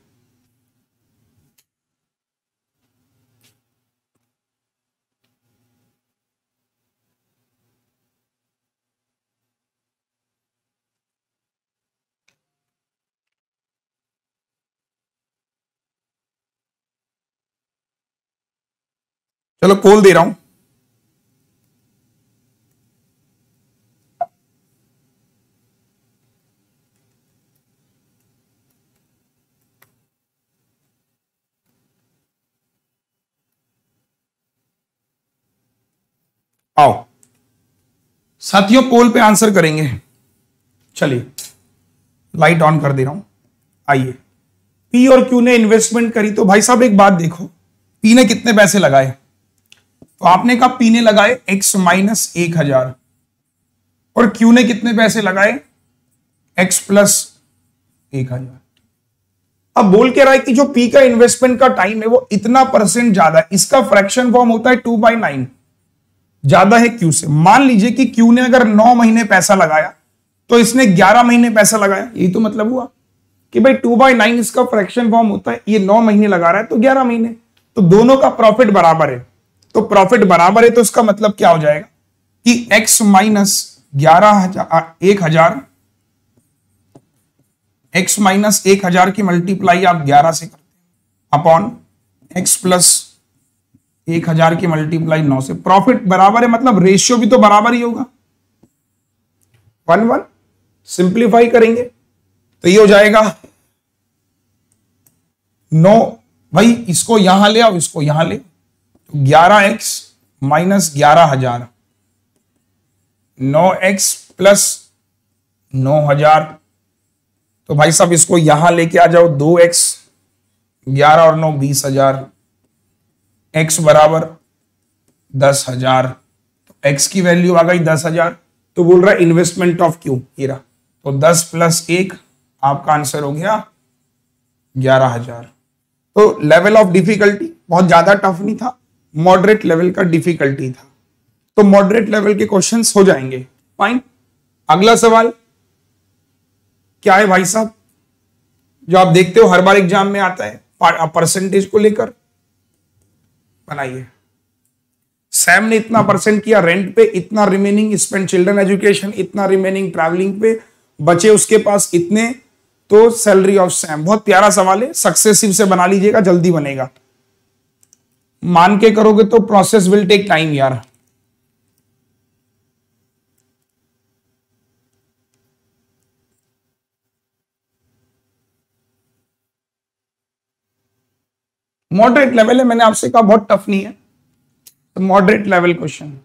चलो कॉल दे रहा हूं। आओ साथियों, कॉल पे आंसर करेंगे। चलिए लाइट ऑन कर दे रहा हूं। आइए, पी और क्यू ने इन्वेस्टमेंट करी। तो भाई साहब एक बात देखो, पी ने कितने पैसे लगाए, तो आपने कहा पी ने लगाए x - 1000, और क्यू ने कितने पैसे लगाए x + 1000। अब बोल के रहा है कि जो पी का इन्वेस्टमेंट का टाइम है वो इतना परसेंट ज्यादा है, इसका फ्रैक्शन फॉर्म होता है 2/9 ज्यादा है क्यू से। मान लीजिए कि क्यू ने अगर 9 महीने पैसा लगाया तो इसने 11 महीने पैसा लगाया, यही तो मतलब हुआ कि भाई 2/9 इसका फ्रैक्शन फॉर्म होता है, ये 9 महीने लगा रहा है तो 11 महीने, तो दोनों का प्रॉफिट बराबर है। तो प्रॉफिट बराबर है तो इसका मतलब क्या हो जाएगा कि x माइनस 1000 x माइनस 1000 की मल्टीप्लाई आप 11 से करते हैं अपॉन x प्लस 1000 की मल्टीप्लाई 9 से, प्रॉफिट बराबर है मतलब रेशियो भी तो बराबर ही होगा 1:1। सिंप्लीफाई करेंगे तो ये हो जाएगा 9, भाई इसको यहां ले आओ इसको यहां ले, 11x माइनस 11000 9x प्लस 9000, तो भाई साहब इसको यहां लेके आ जाओ 2x 11 और 9 20000 x बराबर 10000, तो x की वैल्यू आ गई 10000। तो बोल रहा है इन्वेस्टमेंट ऑफ क्यू हीरा, तो 10 + 1 आपका आंसर हो गया 11000। तो लेवल ऑफ डिफिकल्टी बहुत ज्यादा टफ नहीं था, मॉडरेट लेवल का डिफिकल्टी था, तो मॉडरेट लेवल के क्वेश्चंस हो जाएंगे फाइन। अगला सवाल क्या है भाई साहब, जो आप देखते हो हर बार एग्जाम में आता है परसेंटेज को लेकर, बनाइए। सैम ने इतना परसेंट किया रेंट पे, इतना रिमेनिंग स्पेंड चिल्ड्रन एजुकेशन, इतना रिमेनिंग ट्रैवलिंग पे, बचे उसके पास इतने, तो सैलरी ऑफ सैम। बहुत प्यारा सवाल है, सक्सेसिव से बना लीजिएगा, जल्दी बनेगा। मान के करोगे तो प्रोसेस विल टेक टाइम यार, मॉडरेट लेवल है, मैंने आपसे कहा बहुत टफ नहीं है, मॉडरेट लेवल क्वेश्चन।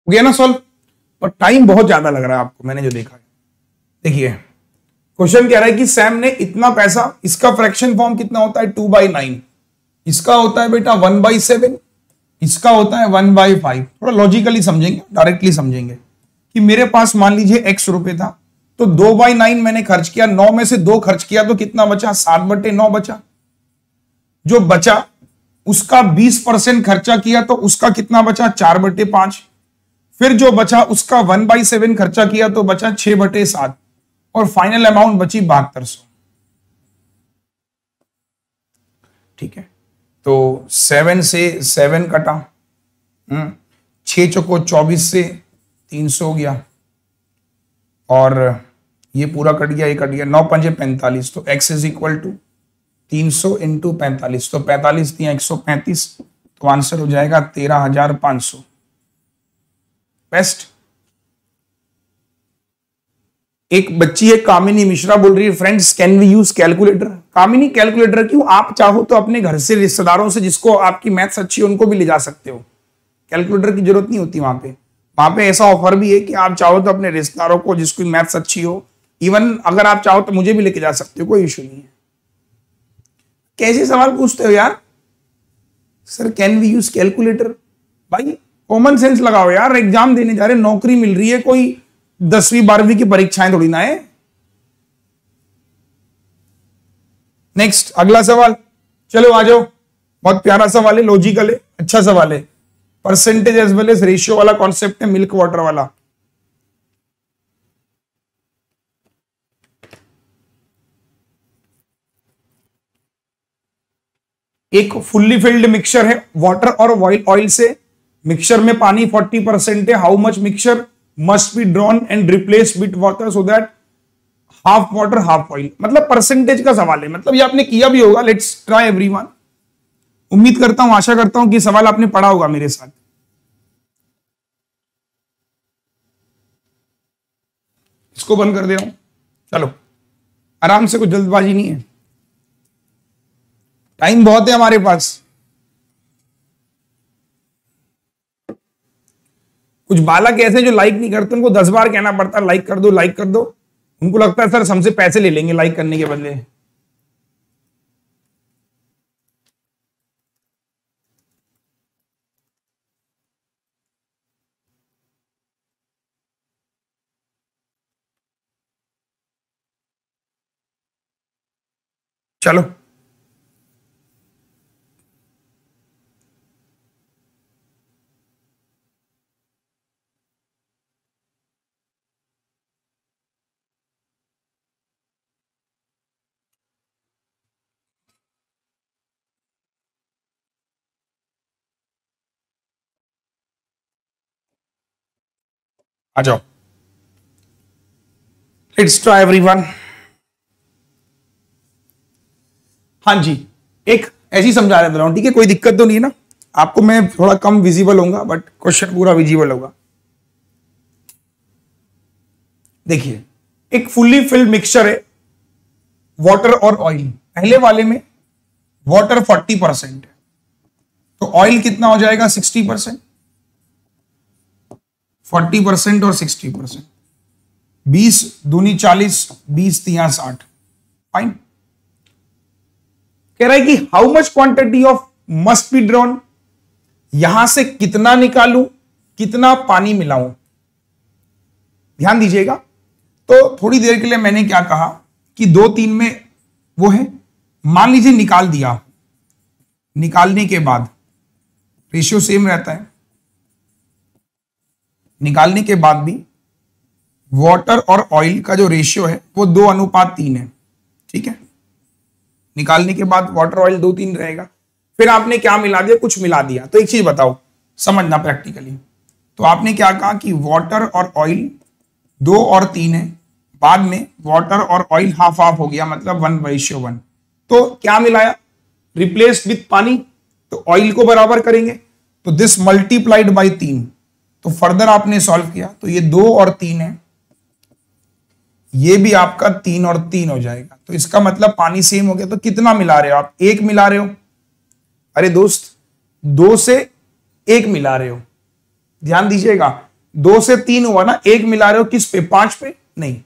हो गया ना सॉल्व, और टाइम बहुत ज्यादा लग रहा है आपको, मैंने जो देखा है। देखिए क्वेश्चन कह रहा है कि सैम ने इतना पैसा, इसका फ्रैक्शन फॉर्म कितना होता है 2/9, इसका होता है बेटा 1/7, इसका होता है 1/5। थोड़ा लॉजिकली समझेंगे, डायरेक्टली समझेंगे कि मेरे पास मान लीजिए x रुपए था, तो 2/9 मैंने खर्च किया, 9 में से 2 खर्च किया तो कितना बचा 7/9 बचा, जो बचा उसका 20% खर्चा किया तो उसका कितना बचा 4/5, फिर जो बचा उसका 1/7 खर्चा किया तो बचा 6/7, और फाइनल अमाउंट बची 7200। ठीक है, तो 7 से 7 कटा, 6 चौको 24 से 300 हो गया, और ये पूरा कट गया, ये कट गया, 9 पंजे 45, तो x इज इक्वल टू 300 × 45, तो 45 दिया 135, तो आंसर हो जाएगा 13500। बेस्ट। एक बच्ची है कामिनी मिश्रा, बोल रही है friends can we use calculator. Kamini calculator क्यों, आप चाहो तो अपने घर से रिश्तेदारों से जिसको आपकी मैथ्स अच्छी है उनको भी ले जा सकते हो, कैलकुलेटर की जरूरत नहीं होती वहां पे। वहां पे ऐसा ऑफर भी है कि आप चाहो तो अपने रिश्तेदारों को जिसकी मैथ्स अच्छी हो, इवन अगर आप चाहो तो मुझे भी लेके जा सकते हो, कोई इश्यू नहीं है। कैसे सवाल पूछते हो यार, sir can we use calculator, भाई कॉमन सेंस लगाओ यार, एग्जाम देने जा रहे, नौकरी मिल रही है, कोई 10वीं 12वीं की परीक्षाएं थोड़ी ना है। नेक्स्ट अगला सवाल, चलो आ जाओ, बहुत प्यारा सवाल है, लॉजिकल है, अच्छा सवाल है, percentage as well as ratio वाला कॉन्सेप्ट है, मिल्क वाटर वाला। एक फुल्ली फिल्ड मिक्सचर है वाटर और ऑयल से, मिक्सचर में पानी 40% है, how much mixture must be drawn and replace with water so that half water half oil, मतलब परसेंटेज का सवाल है, मतलब ये आपने किया भी होगा। लेट्स ट्राई एवरीवन, उम्मीद करता हूं, आशा करता हूं कि सवाल आपने पढ़ा होगा मेरे साथ। इसको बंद कर दे रहा हूं, चलो आराम से, कुछ जल्दबाजी नहीं है, टाइम बहुत है हमारे पास। कुछ बालक ऐसे जो लाइक नहीं करते, उनको 10 बार कहना पड़ता लाइक कर दो लाइक कर दो, उनको लगता है सर हमसे पैसे ले लेंगे लाइक करने के बदले। चलो आ जाओ, इट्स टू एवरीवन। हाँ जी, एक ऐसी समझा रहा हूँ, ठीक है, कोई दिक्कत तो नहीं है ना आपको? मैं थोड़ा कम विजिबल होऊंगा बट क्वेश्चन पूरा विजिबल होगा। देखिए, एक फुल्ली फिल्ड मिक्सचर है वाटर और ऑयल। पहले वाले में वाटर 40% है तो ऑयल कितना हो जाएगा? 60%। 40% और 60%, 20 दूनी 40, 20 तिया 60। फाइन। कह रहा है कि how much quantity of must be drawn, यहां से कितना निकालूं, कितना पानी मिलाऊं। ध्यान दीजिएगा, तो थोड़ी देर के लिए मैंने क्या कहा कि 2-3 में वो है, मान लीजिए निकाल दिया, निकालने के बाद रेशियो सेम रहता है, निकालने के बाद भी वाटर और ऑयल का जो रेशियो है वो 2:3 है, ठीक है। निकालने के बाद वाटर ऑयल 2-3 रहेगा, फिर आपने क्या मिला दिया? कुछ मिला दिया। तो एक चीज बताओ, समझना प्रैक्टिकली, तो आपने क्या कहा कि वाटर और ऑयल 2 और 3 है, बाद में वाटर और ऑयल हाफ हाफ हो गया, मतलब 1:1। तो क्या मिलाया? रिप्लेस्ड विथ पानी। तो ऑयल को बराबर करेंगे तो दिस मल्टीप्लाइड बाई 3। तो फर्दर आपने सॉल्व किया तो ये 2 और 3 है, ये भी आपका 3 और 3 हो जाएगा। तो इसका मतलब पानी सेम हो गया। तो कितना मिला रहे हो आप? 1 मिला रहे हो। अरे दोस्त, 2 से 1 मिला रहे हो। ध्यान दीजिएगा, 2 से 3 हुआ ना, 1 मिला रहे हो किस पे? 5 पे नहीं,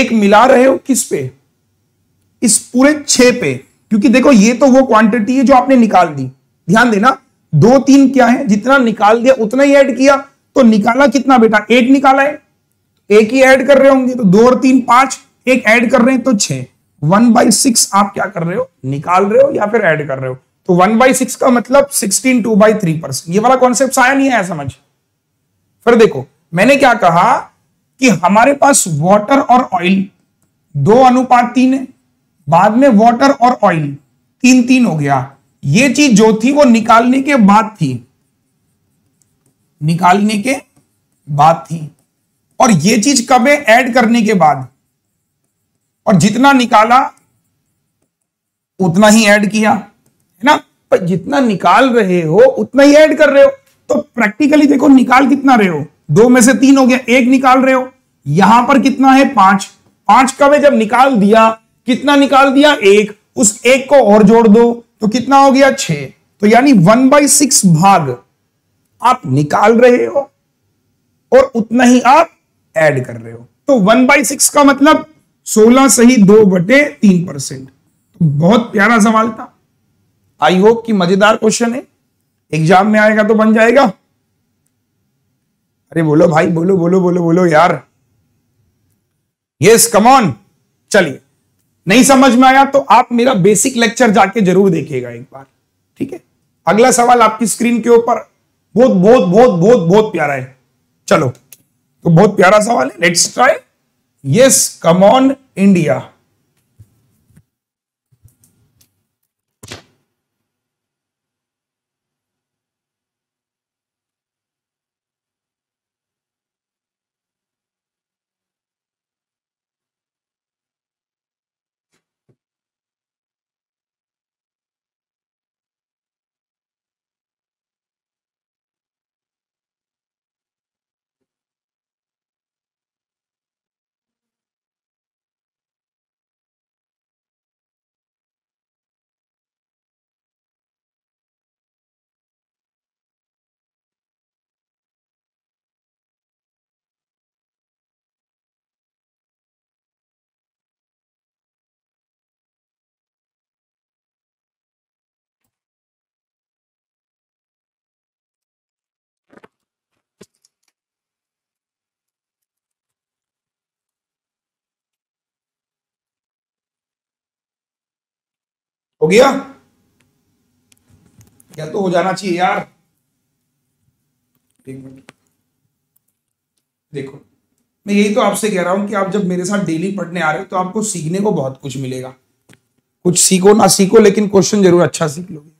1 मिला रहे हो किस पे? इस पूरे 6 पे। क्योंकि देखो, ये तो वो क्वांटिटी है जो आपने निकाल दी। ध्यान देना, 2-3 क्या है? जितना निकाल दिया उतना ही ऐड किया। तो निकाला कितना बेटा? 8 निकाला है, 1 ही ऐड कर रहे होंगे। तो 2 और 3 5, 1 ऐड कर रहे हैं तो 6। 1/6 आप क्या कर रहे हो? निकाल रहे हो या फिर ऐड कर रहे हो। तो 1/6 का मतलब 16 2/3%। ये वाला कॉन्सेप्ट आया नहीं है समझ? फिर देखो, मैंने क्या कहा कि हमारे पास वाटर और ऑयल 2:3 है, बाद में वाटर और ऑयल 3-3 हो गया। ये चीज जो थी वो निकालने के बाद थी, निकालने के बाद थी। और ये चीज कब है? ऐड करने के बाद। और जितना निकाला उतना ही ऐड किया, है ना? पर जितना निकाल रहे हो उतना ही ऐड कर रहे हो। तो प्रैक्टिकली देखो, निकाल कितना रहे हो? 2 में से 3 हो गया, 1 निकाल रहे हो। यहां पर कितना है? 5 5 कब है? जब निकाल दिया, कितना निकाल दिया? 1। उस 1 को और जोड़ दो तो कितना हो गया? 6। तो यानी 1/6 भाग आप निकाल रहे हो और उतना ही आप ऐड कर रहे हो। तो 1/6 का मतलब 16 सही 2/3%। तो बहुत प्यारा सवाल था। आई होप कि मजेदार क्वेश्चन है, एग्जाम में आएगा तो बन जाएगा। अरे बोलो भाई, बोलो बोलो बोलो बोलो यार, यस कम ऑन। चलिए, नहीं समझ में आया तो आप मेरा बेसिक लेक्चर जाके जरूर देखिएगा एक बार, ठीक है। अगला सवाल आपकी स्क्रीन के ऊपर बहुत बहुत बहुत बहुत बहुत प्यारा है। चलो, तो बहुत प्यारा सवाल है, let's try. Yes come on India. हो गया क्या? तो हो जाना चाहिए यार। एक मिनट देखो, मैं यही तो आपसे कह रहा हूं कि आप जब मेरे साथ डेली पढ़ने आ रहे हो तो आपको सीखने को बहुत कुछ मिलेगा। कुछ सीखो ना सीखो लेकिन क्वेश्चन जरूर अच्छा सीख लोगे।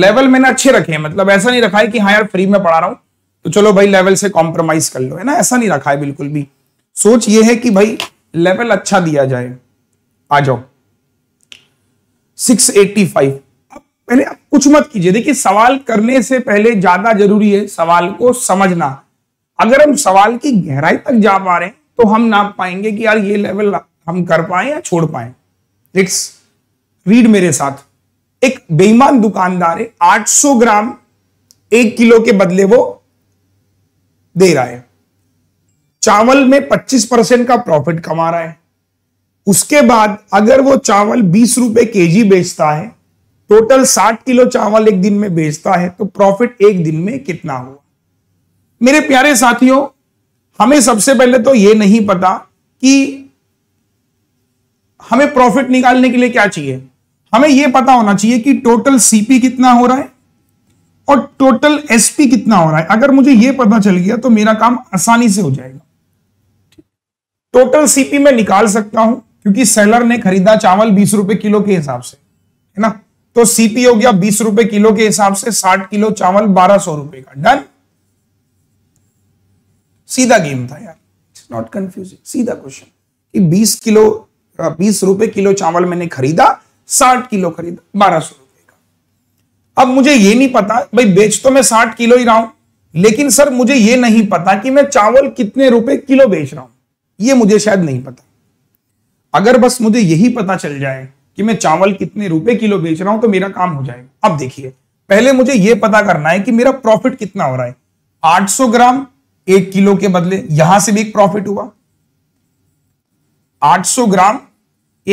लेवल मैंने अच्छे रखे हैं, मतलब ऐसा नहीं रखा है कि हाँ यार फ्री में पढ़ा रहा हूं तो चलो भाई लेवल से कॉम्प्रोमाइज कर लो, है ना, ऐसा नहीं रखा है बिल्कुल भी। सोच ये है कि भाई लेवल अच्छा दिया जाए। आ जाओ 685। अब पहले आप कुछ मत कीजिए, देखिए सवाल करने से पहले ज्यादा जरूरी है सवाल को समझना। अगर हम सवाल की गहराई तक जा पा रहे हैं तो हम नाप पाएंगे कि यार ये लेवल हम कर पाए या छोड़ पाए। लेट्स रीड मेरे साथ। एक बेईमान दुकानदार है, 800 ग्राम 1 किलो के बदले वो दे रहा है। चावल में 25% का प्रॉफिट कमा रहा है। उसके बाद अगर वो चावल 20 रुपए kg बेचता है, टोटल 60 किलो चावल एक दिन में बेचता है, तो प्रॉफिट एक दिन में कितना हुआ? मेरे प्यारे साथियों, हमें सबसे पहले तो ये नहीं पता कि हमें प्रॉफिट निकालने के लिए क्या चाहिए। हमें ये पता होना चाहिए कि टोटल सीपी कितना हो रहा है और टोटल एसपी कितना हो रहा है। अगर मुझे यह पता चल गया तो मेरा काम आसानी से हो जाएगा। टोटल सीपी मैं निकाल सकता हूं क्योंकि सेलर ने खरीदा चावल 20 रुपए किलो के हिसाब से, है ना, तो सीपी हो गया 20 रुपए किलो के हिसाब से। 60 किलो चावल 1200 रुपए का। डन, सीधा गेम था यार, इट्स नॉट कंफ्यूजिंग। सीधा क्वेश्चन कि 20 रुपए किलो चावल मैंने खरीदा, 60 किलो खरीदा, 1200 रुपए का। अब मुझे ये नहीं पता, भाई बेच तो मैं 60 किलो ही रहा हूं, लेकिन सर मुझे ये नहीं पता कि मैं चावल कितने रुपए किलो बेच रहा हूं, ये मुझे शायद नहीं पता। अगर बस मुझे यही पता चल जाए कि मैं चावल कितने रुपए किलो बेच रहा हूं तो मेरा काम हो जाएगा। अब देखिए, पहले मुझे यह पता करना है कि मेरा प्रॉफिट कितना हो रहा है। 800 ग्राम 1 किलो के बदले, यहां से भी एक प्रॉफिट हुआ। 800 ग्राम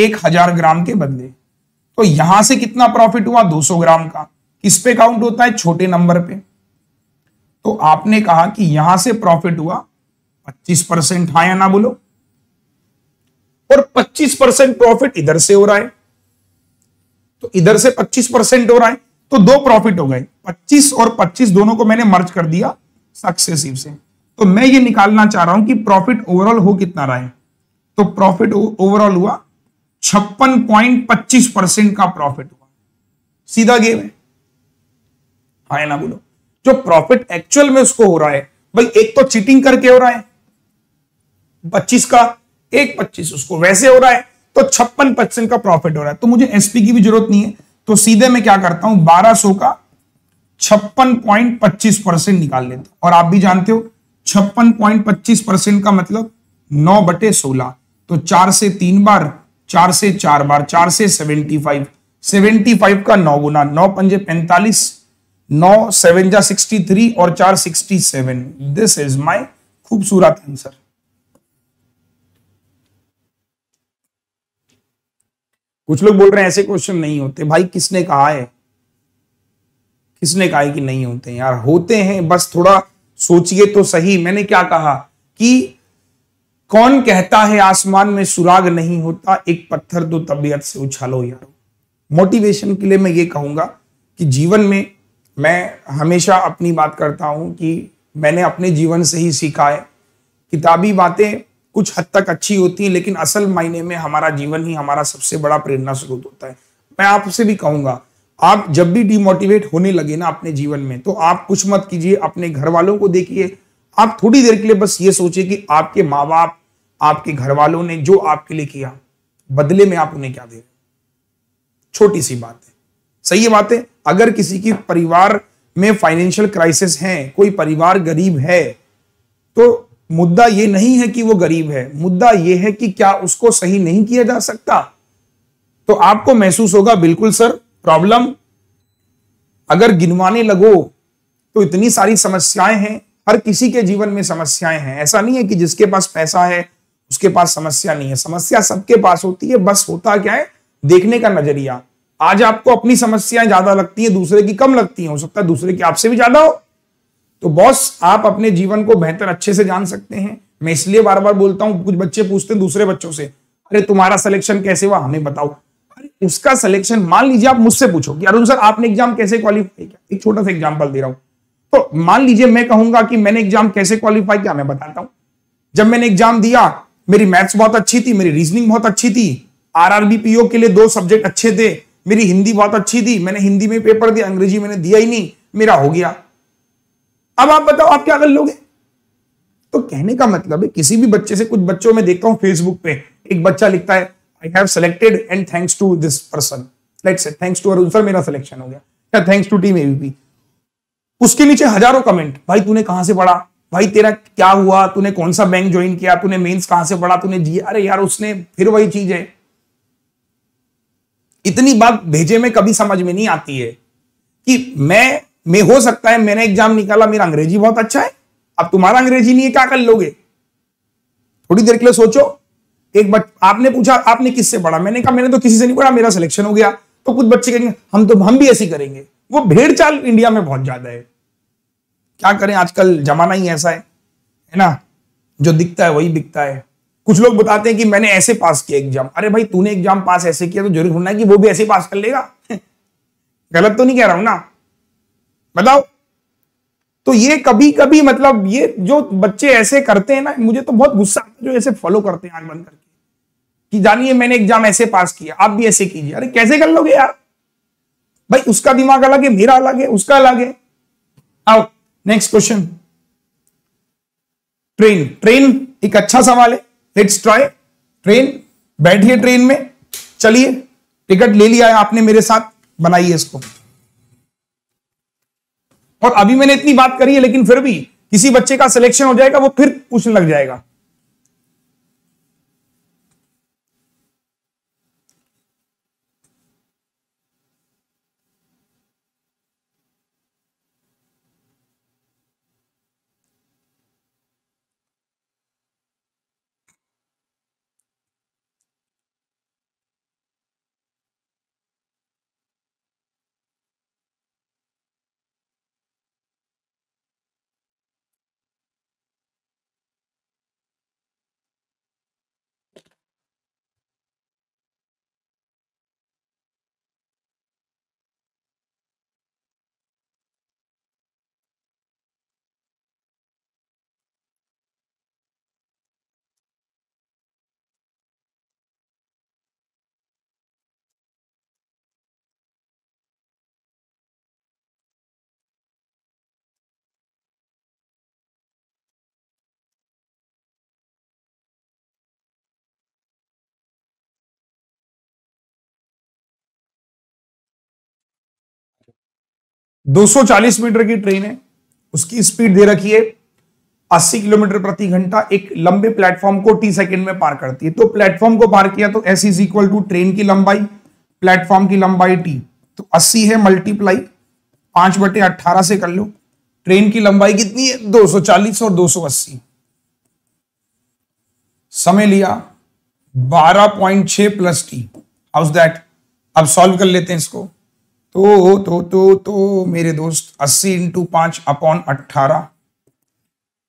1000 ग्राम के बदले, तो यहां से कितना प्रॉफिट हुआ? 200 ग्राम का। किस पे काउंट होता है? छोटे नंबर पे। तो आपने कहा कि यहां से प्रॉफिट हुआ 25%, हाँ या ना बोलो। और 25% प्रॉफिट इधर से हो रहा है, तो इधर से 25% हो रहा है, तो दो प्रॉफिट हो गए। 25 और 25 दोनों को मैंने मर्ज कर दिया सक्सेसिव से। तो मैं ये निकालना चाह रहा हूं कि प्रॉफिट ओवरऑल हो कितना रहा है। तो प्रॉफिट ओवरऑल हुआ 56.25% का प्रॉफिट हुआ। सीधा गेम है, हाँ ना बोलो। जो प्रॉफिट एक्चुअल में उसको हो रहा है, भाई एक तो चीटिंग करके हो रहा है 25 का, एक 25 उसको वैसे हो रहा है, तो 56% का प्रॉफिट हो रहा है। तो मुझे एसपी की भी जरूरत नहीं है, तो सीधे मैं क्या करता हूं, 1200 का 56.25% निकाल लेता हूं। और आप भी जानते हो 56.25% का मतलब 9/16, तो 4 से 3 बार, 4 से 4 बार, 4 से 75, 75 का 9 गुना, 9 पंजे 45, 9 7 जा 63 और 4 67। दिस इज माई खूबसूरत आंसर। कुछ लोग बोल रहे हैं ऐसे क्वेश्चन नहीं होते। भाई किसने कहा है, किसने कहा है कि नहीं होते यार? होते हैं, बस थोड़ा सोचिए तो सही। मैंने क्या कहा कि कौन कहता है आसमान में सुराग नहीं होता, एक पत्थर तो तबीयत से उछालो यार। मोटिवेशन के लिए मैं ये कहूँगा कि जीवन में मैं हमेशा अपनी बात करता हूँ कि मैंने अपने जीवन से ही सीखा है। किताबी बातें कुछ हद तक अच्छी होती हैं, लेकिन असल मायने में हमारा जीवन ही हमारा सबसे बड़ा प्रेरणा स्रोत होता है। मैं आपसे भी कहूँगा, आप जब भी डिमोटिवेट होने लगे ना अपने जीवन में, तो आप कुछ मत कीजिए, अपने घर वालों को देखिए। आप थोड़ी देर के लिए बस ये सोचिए कि आपके माँ बाप, आपके घर वालों ने जो आपके लिए किया, बदले में आप उन्हें क्या दे रहे? छोटी सी बात है, सही बात है। अगर किसी की परिवार में फाइनेंशियल क्राइसिस है, कोई परिवार गरीब है, तो मुद्दा ये नहीं है कि वो गरीब है, मुद्दा ये है कि क्या उसको सही नहीं किया जा सकता। तो आपको महसूस होगा, बिल्कुल सर प्रॉब्लम, अगर गिनवाने लगो तो इतनी सारी समस्याएं हैं। हर किसी के जीवन में समस्याएं हैं, ऐसा नहीं है कि जिसके पास पैसा है उसके पास समस्या नहीं है। समस्या सबके पास होती है, बस होता क्या है, देखने का नजरिया। आज आपको अपनी समस्याएं ज्यादा लगती हैं, दूसरे की कम लगती हैं, हो सकता है दूसरे की आपसे भी ज्यादा हो। तो बॉस, आप अपने जीवन को बेहतर अच्छे से जान सकते हैं। मैं इसलिए बार बार बोलता हूं, कुछ बच्चे पूछते हैं दूसरे बच्चों से, अरे तुम्हारा सिलेक्शन कैसे हुआ, हमें बताओ। अरे उसका सिलेक्शन, मान लीजिए आप मुझसे पूछो कि अरुण सर आपने एग्जाम कैसे क्वालिफाई किया, एक छोटा सा एग्जांपल दे रहा हूं, तो मान लीजिए मैं कहूंगा कि मैंने एग्जाम कैसे क्वालिफाई किया, मैं बताता हूं। जब मैंने एग्जाम दिया मेरी मैथ्स बहुत अच्छी थी, मेरी रीजनिंग बहुत अच्छी थी, आरआरबी पीओ के लिए 2 सब्जेक्ट अच्छे थे, मेरी हिंदी बहुत अच्छी थी, मैंने हिंदी में पेपर दिया, अंग्रेजी मैंने दिया ही नहीं, मेरा हो गया। अब आप बताओ आप क्या कर लोगे। तो कहने का मतलब है किसी भी बच्चे से, कुछ बच्चों में देखता हूं फेसबुक पे एक बच्चा लिखता है I have selected and thanks to this person, let's say thanks to Arun sir मेरा सिलेक्शन हो गया, या थैंक्स टू टीम एबीपी। उसके नीचे हजारों कमेंट, भाई तूने कहां से पढ़ा, भाई तेरा क्या हुआ, तूने कौन सा बैंक ज्वाइन किया, तूने मेंस कहां से पढ़ा, तूने जी, अरे यार उसने फिर वही चीज है। इतनी बात भेजे में कभी समझ में नहीं आती है कि मैं हो सकता है मैंने एग्जाम निकाला, मेरा अंग्रेजी बहुत अच्छा है, अब तुम्हारा अंग्रेजी नहीं है क्या कर लोगे। थोड़ी देर के लिए सोचो। एक बच्चा, आपने पूछा आपने किससे पढ़ा, मैंने कहा मैंने तो किसी से नहीं पढ़ा, मेरा सिलेक्शन हो गया। तो कुछ बच्चे कहेंगे हम भी ऐसी करेंगे। वो भेड़ चाल इंडिया में बहुत ज्यादा है, क्या करें, आजकल जमाना ही ऐसा है ना, जो दिखता है वही बिकता है। कुछ लोग बताते हैं कि मैंने ऐसे पास किया एग्जाम, अरे भाई तूने एग्जाम पास ऐसे किया तो जरूर होना है कि वो भी ऐसे पास कर लेगा गलत तो नहीं कह रहा हूं ना, बताओ। तो ये कभी कभी मतलब ये जो बच्चे ऐसे करते हैं ना, मुझे तो बहुत गुस्सा आता है जो ऐसे फॉलो करते हैं आग बंद करके कि जानिए मैंने एग्जाम ऐसे पास किया आप भी ऐसे कीजिए। अरे कैसे कर लोगे यार, भाई उसका दिमाग अलग है, मेरा अलग है, उसका अलग है। आओ नेक्स्ट क्वेश्चन, ट्रेन। ट्रेन एक अच्छा सवाल है, लेट्स ट्राई। ट्रेन, बैठिए ट्रेन में, चलिए, टिकट ले लिया है आपने, मेरे साथ बनाइए इसको। और अभी मैंने इतनी बात करी है लेकिन फिर भी किसी बच्चे का सिलेक्शन हो जाएगा, वो फिर पूछने लग जाएगा . 240 मीटर की ट्रेन है, उसकी स्पीड दे रखी है 80 किलोमीटर प्रति घंटा, एक लंबे प्लेटफॉर्म को T सेकंड में पार करती है। तो प्लेटफॉर्म को पार किया तो S is equal to train की लंबाई प्लेटफॉर्म की लंबाई T, तो 80 है मल्टीप्लाई 5/18 से कर लो। ट्रेन की लंबाई कितनी है 240 और 280, समय लिया 12.6 प्लस T। हाउस दैट, अब सॉल्व कर लेते हैं इसको। तो मेरे दोस्त 80 × 5/18,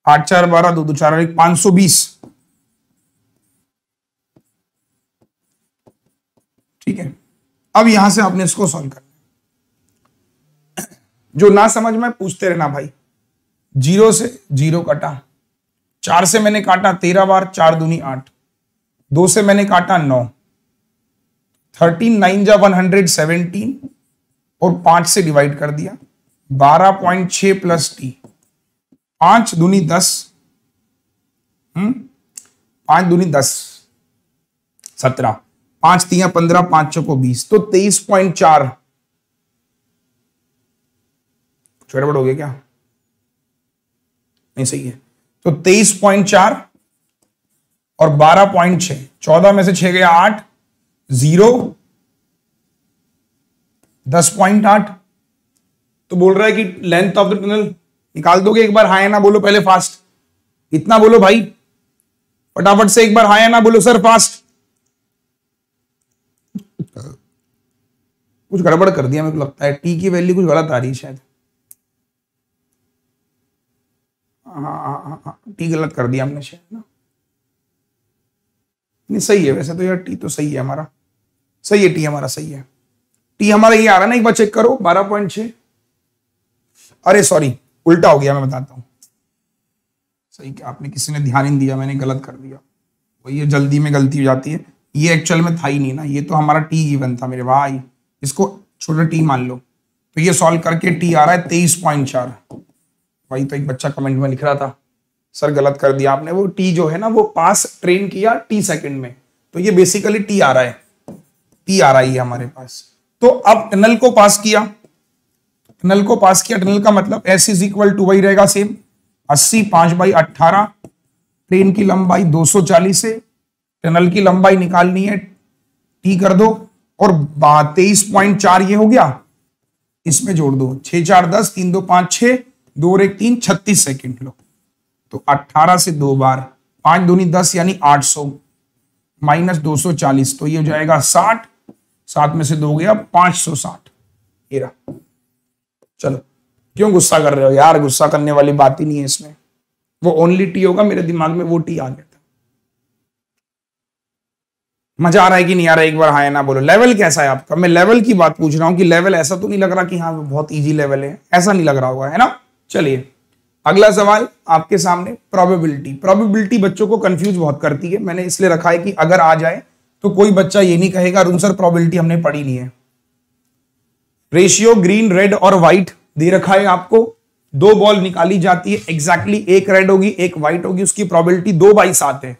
8×4 12, 2×2 4, 520, ठीक है। अब यहां से आपने इसको सॉल्व करना, जो ना समझ में पूछते रहना भाई। 0 से 0 काटा, 4 से मैंने काटा 13 बार, 4 दूनी 8, 2 से मैंने काटा 9, 13 9 जा 117 और 5 से डिवाइड कर दिया 12.6 प्लस T, 5 दूनी 10, 5 दूनी 10 17, 5 तिया 15, 5 चौको 20, तो 23.4। छोटे बड़े हो गया क्या, नहीं सही है। तो 23.4 और 12.6, 14 में से 6 गया 8, 0 10.8। तो बोल रहा है कि लेंथ ऑफ द टनल निकाल दोगे, एक बार हाँ या ना बोलो पहले फास्ट, इतना बोलो भाई फटाफट से, एक बार हाँ या ना बोलो सर फास्ट। कुछ गड़बड़ कर दिया मेरे को लगता है, टी की वैल्यू कुछ गलत आ रही है शायद, हाँ टी गलत कर दिया हमने शायद ना, नहीं सही है वैसे तो यार, टी तो सही है हमारा। सही है, टी हमारा सही है। टी हमारा ये आ रहा ना, एक बार चेक करो 12.6। अरे सॉरी उल्टा हो गया, मैं बताता हूं सही कि आपने किसी ने ध्यान नहीं दिया, मैंने गलत कर दिया, वही ये जल्दी में गलती हो जाती है। ये एक्चुअल में था ही नहीं ना, ये तो हमारा टी गिवन था मेरे भाई, इसको छोटा टी मान लो। तो ये सॉल्व करके टी आ रहा है 23.4। वही तो एक बच्चा कमेंट में लिख रहा था सर गलत कर दिया आपने, वो टी जो है ना वो पास ट्रेन किया टी सेकंड में, तो ये बेसिकली टी आ रहा है, टी आ रहा है हमारे पास। तो अब टनल को पास किया, टनल को पास किया, टनल का मतलब एस इज इक्वल टू वही रहेगा सेम 80 5/18। ट्रेन की लंबाई 240 से टनल की लंबाई निकालनी है, टी कर दो और 23.4 ये हो गया, इसमें जोड़ दो 6 4 10 3 2 5 6 2 1 3 36 सेकेंड। लो तो 18 से 2 बार 5 दूनी 10 यानी 800 माइनस 240 तो ये हो जाएगा 60, 7 में से 2 गया 560 ये रहा। चलो क्यों गुस्सा कर रहे हो यार, गुस्सा करने वाली बात ही नहीं है इसमें, वो ओनली टी होगा, मेरे दिमाग में वो टी आ गया था। मजा आ रहा है कि नहीं आ रहा है, एक बार हाँ ना बोलो। लेवल कैसा है आपका, मैं लेवल की बात पूछ रहा हूँ कि लेवल ऐसा तो नहीं लग रहा कि हाँ बहुत ईजी लेवल है, ऐसा नहीं लग रहा होगा है ना। चलिए अगला सवाल आपके सामने, प्रोबेबिलिटी। प्रोबेबिलिटी बच्चों को कंफ्यूज बहुत करती है, मैंने इसलिए रखा है कि अगर आ जाए तो कोई बच्चा ये नहीं कहेगा अरुण सर प्रोबेबिलिटी हमने पढ़ी नहीं है। रेशियो ग्रीन रेड और व्हाइट दे रखा है आपको, 2 बॉल निकाली जाती है एग्जैक्टली, एक रेड होगी एक व्हाइट होगी, उसकी प्रोबेबिलिटी 2/7 है,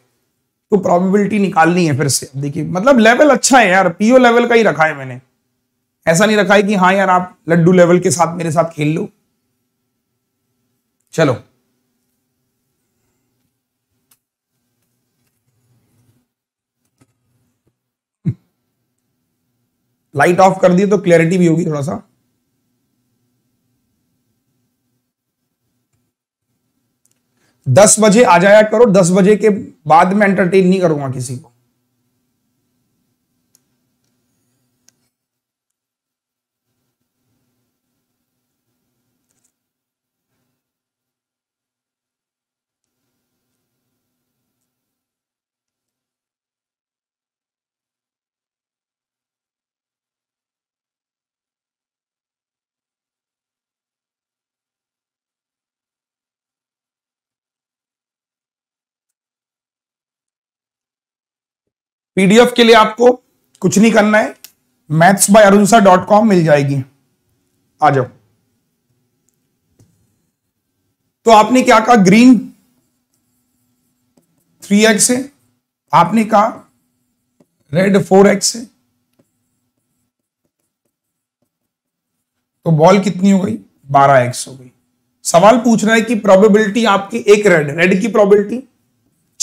तो प्रोबेबिलिटी निकालनी है फिर से। देखिए मतलब लेवल अच्छा है यार, पीओ लेवल का ही रखा है मैंने, ऐसा नहीं रखा है कि हाँ यार आप लड्डू लेवल के साथ मेरे साथ खेल लो। चलो लाइट ऑफ कर दिए तो क्लैरिटी भी होगी थोड़ा सा। दस बजे आ जाया करो, 10 बजे के बाद में एंटरटेन नहीं करूंगा किसी को। पीडीएफ के लिए आपको कुछ नहीं करना है, maths by arunsa.com मिल जाएगी, आ जाओ। तो आपने क्या कहा, ग्रीन 3x है, आपने कहा रेड 4x है, तो बॉल कितनी हो गई 12x हो गई। सवाल पूछ रहा है कि प्रोबेबिलिटी आपकी एक रेड की प्रोबेबिलिटी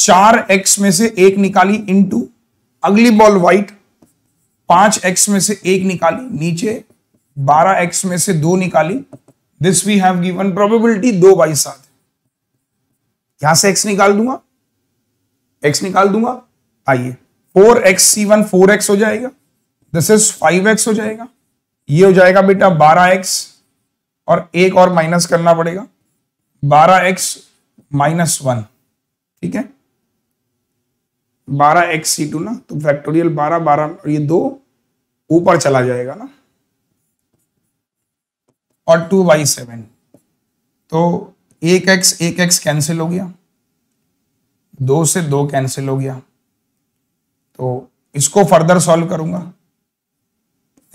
4x में से 1 निकाली इनटू अगली बॉल व्हाइट 5x में से 1 निकाली नीचे 12x में से 2 निकाली, this we have given probability 2/7। यहां से x निकाल दूंगा, x निकाल दूंगा, आइए 4xC1 4x हो जाएगा, दिस इज 5x हो जाएगा, ये हो जाएगा बेटा 12x और एक और माइनस करना पड़ेगा 12x - 1, ठीक है 12xC2 ना, तो फैक्टोरियल 12 12 और ये 2 ऊपर चला जाएगा ना और 2/7, तो 1x 1x कैंसिल हो गया, 2 से 2 कैंसिल हो गया, तो इसको फर्दर सॉल्व करूंगा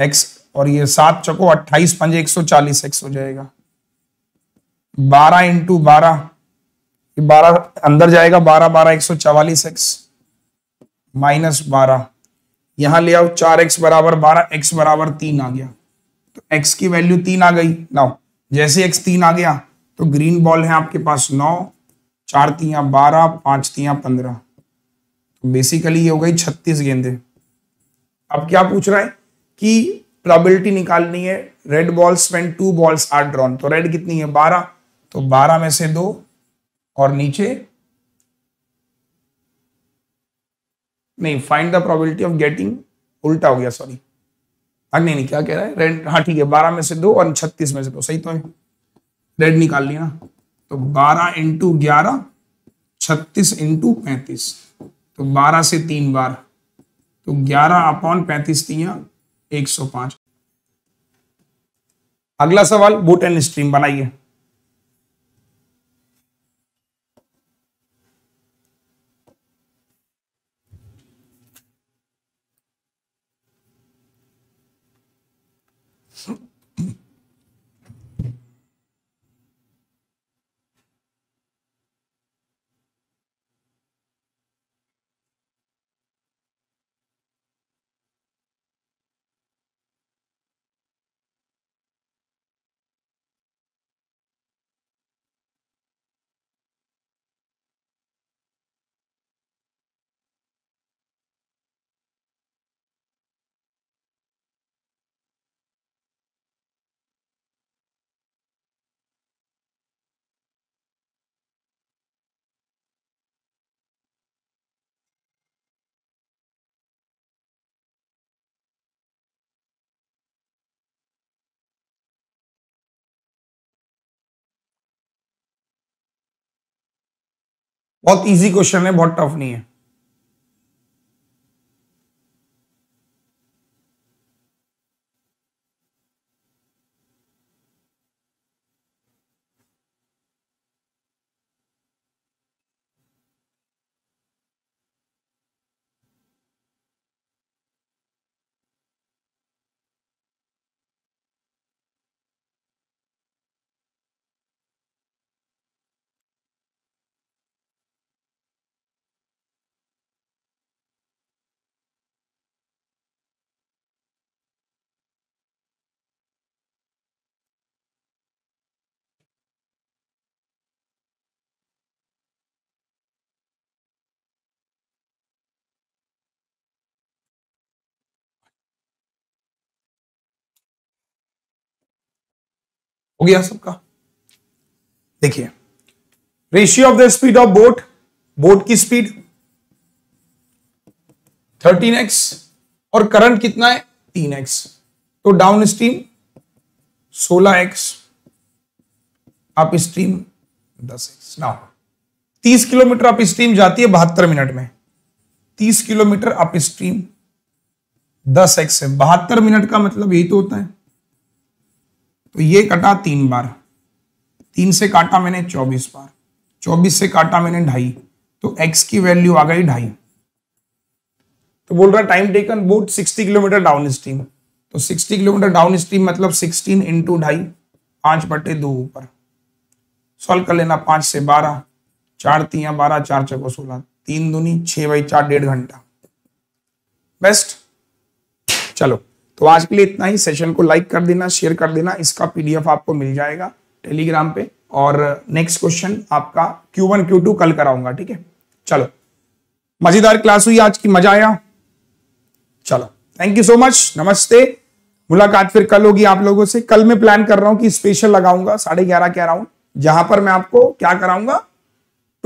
x और ये 7 चको 28 5 140 x हो जाएगा, 12 × 12 अंदर जाएगा 12 12 144 x -12 यहां ले आओ 4x = 12 x = 3 आ गया, तो x की वैल्यू 3 आ गई। नाउ जैसे x 3 आ गया तो ग्रीन बॉल है आपके पास 9, 4 3 12 5 3 15, तो बेसिकली ये हो गई 36 गेंदे। अब क्या पूछ रहा है कि प्रोबेबिलिटी निकालनी है, red balls when 2 balls are drawn, तो रेड कितनी है 12, तो 12 में से 2 और नीचे नहीं, find the probability of getting, उल्टा हो गया सॉरी, नहीं क्या कह रहा है रेड, हाँ ठीक है 12 में से 2 और 36 में से 2, सही तो है, रेड निकाल लिया ना, तो 12 × 11 36 × 35, तो 12 से 3 बार तो 11/35 105। अगला सवाल बूट एंड स्ट्रीम बनाइए। बहुत इजी क्वेश्चन है, बहुत टफ नहीं है। हो गया सबका। देखिए, ratio of the speed of boat, boat की स्पीड 13x और करंट कितना है 3x, तो downstream 16x, upstream 10x। Now 30 kilometre upstream जाती है 72 मिनट में। 30 किलोमीटर अप स्ट्रीम 10x है, 72 मिनट का मतलब यही तो होता है। तो ये कटा 3 बार, 3 से काटा मैंने 24 बार, 24 से काटा मैंने 2.5, तो x की वैल्यू आ गई 2.5। तो बोल रहा time taken boat 60 kilometre downstream, तो 60 किलोमीटर डाउन स्ट्रीम मतलब 16 × 2.5, 5/2 ऊपर। सॉल्व कर लेना, 5 से 12, 4 3 12, 4 4 16, 3 दूनी 6/4, 1.5 घंटा। बेस्ट। चलो तो आज के लिए इतना ही। सेशन को लाइक कर देना, शेयर कर देना। इसका पीडीएफ आपको मिल जाएगा टेलीग्राम पे, और नेक्स्ट क्वेश्चन आपका Q1 Q2 कल कराऊंगा, ठीक है। चलो, मजेदार क्लास हुई आज की, मजा आया। चलो, थैंक यू सो मच, नमस्ते। मुलाकात फिर कल होगी आप लोगों से। कल मैं प्लान कर रहा हूं कि स्पेशल लगाऊंगा 11:30 के अराउंड, जहां पर मैं आपको क्या कराऊंगा,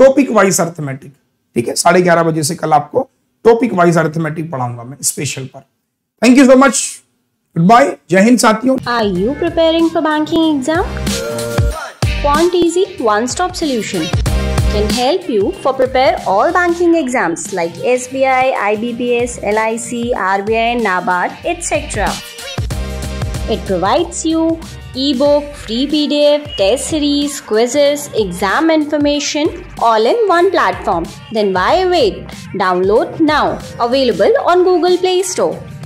टॉपिक वाइज अरिथमेटिक, ठीक है। 11:30 बजे से कल आपको टॉपिक वाइज अरिथमेटिक पढ़ाऊंगा मैं स्पेशल पर। Thank you so much. Goodbye. Jai Hind, साथियों. Are you preparing for banking exam? Quant Easy one-stop solution can help you for prepare all banking exams like SBI, IBPS, LIC, RBI, NABARD, etc. It provides you ebook, free PDF, test series, quizzes, exam information, all in one platform. Then why wait? Download now. Available on Google Play Store.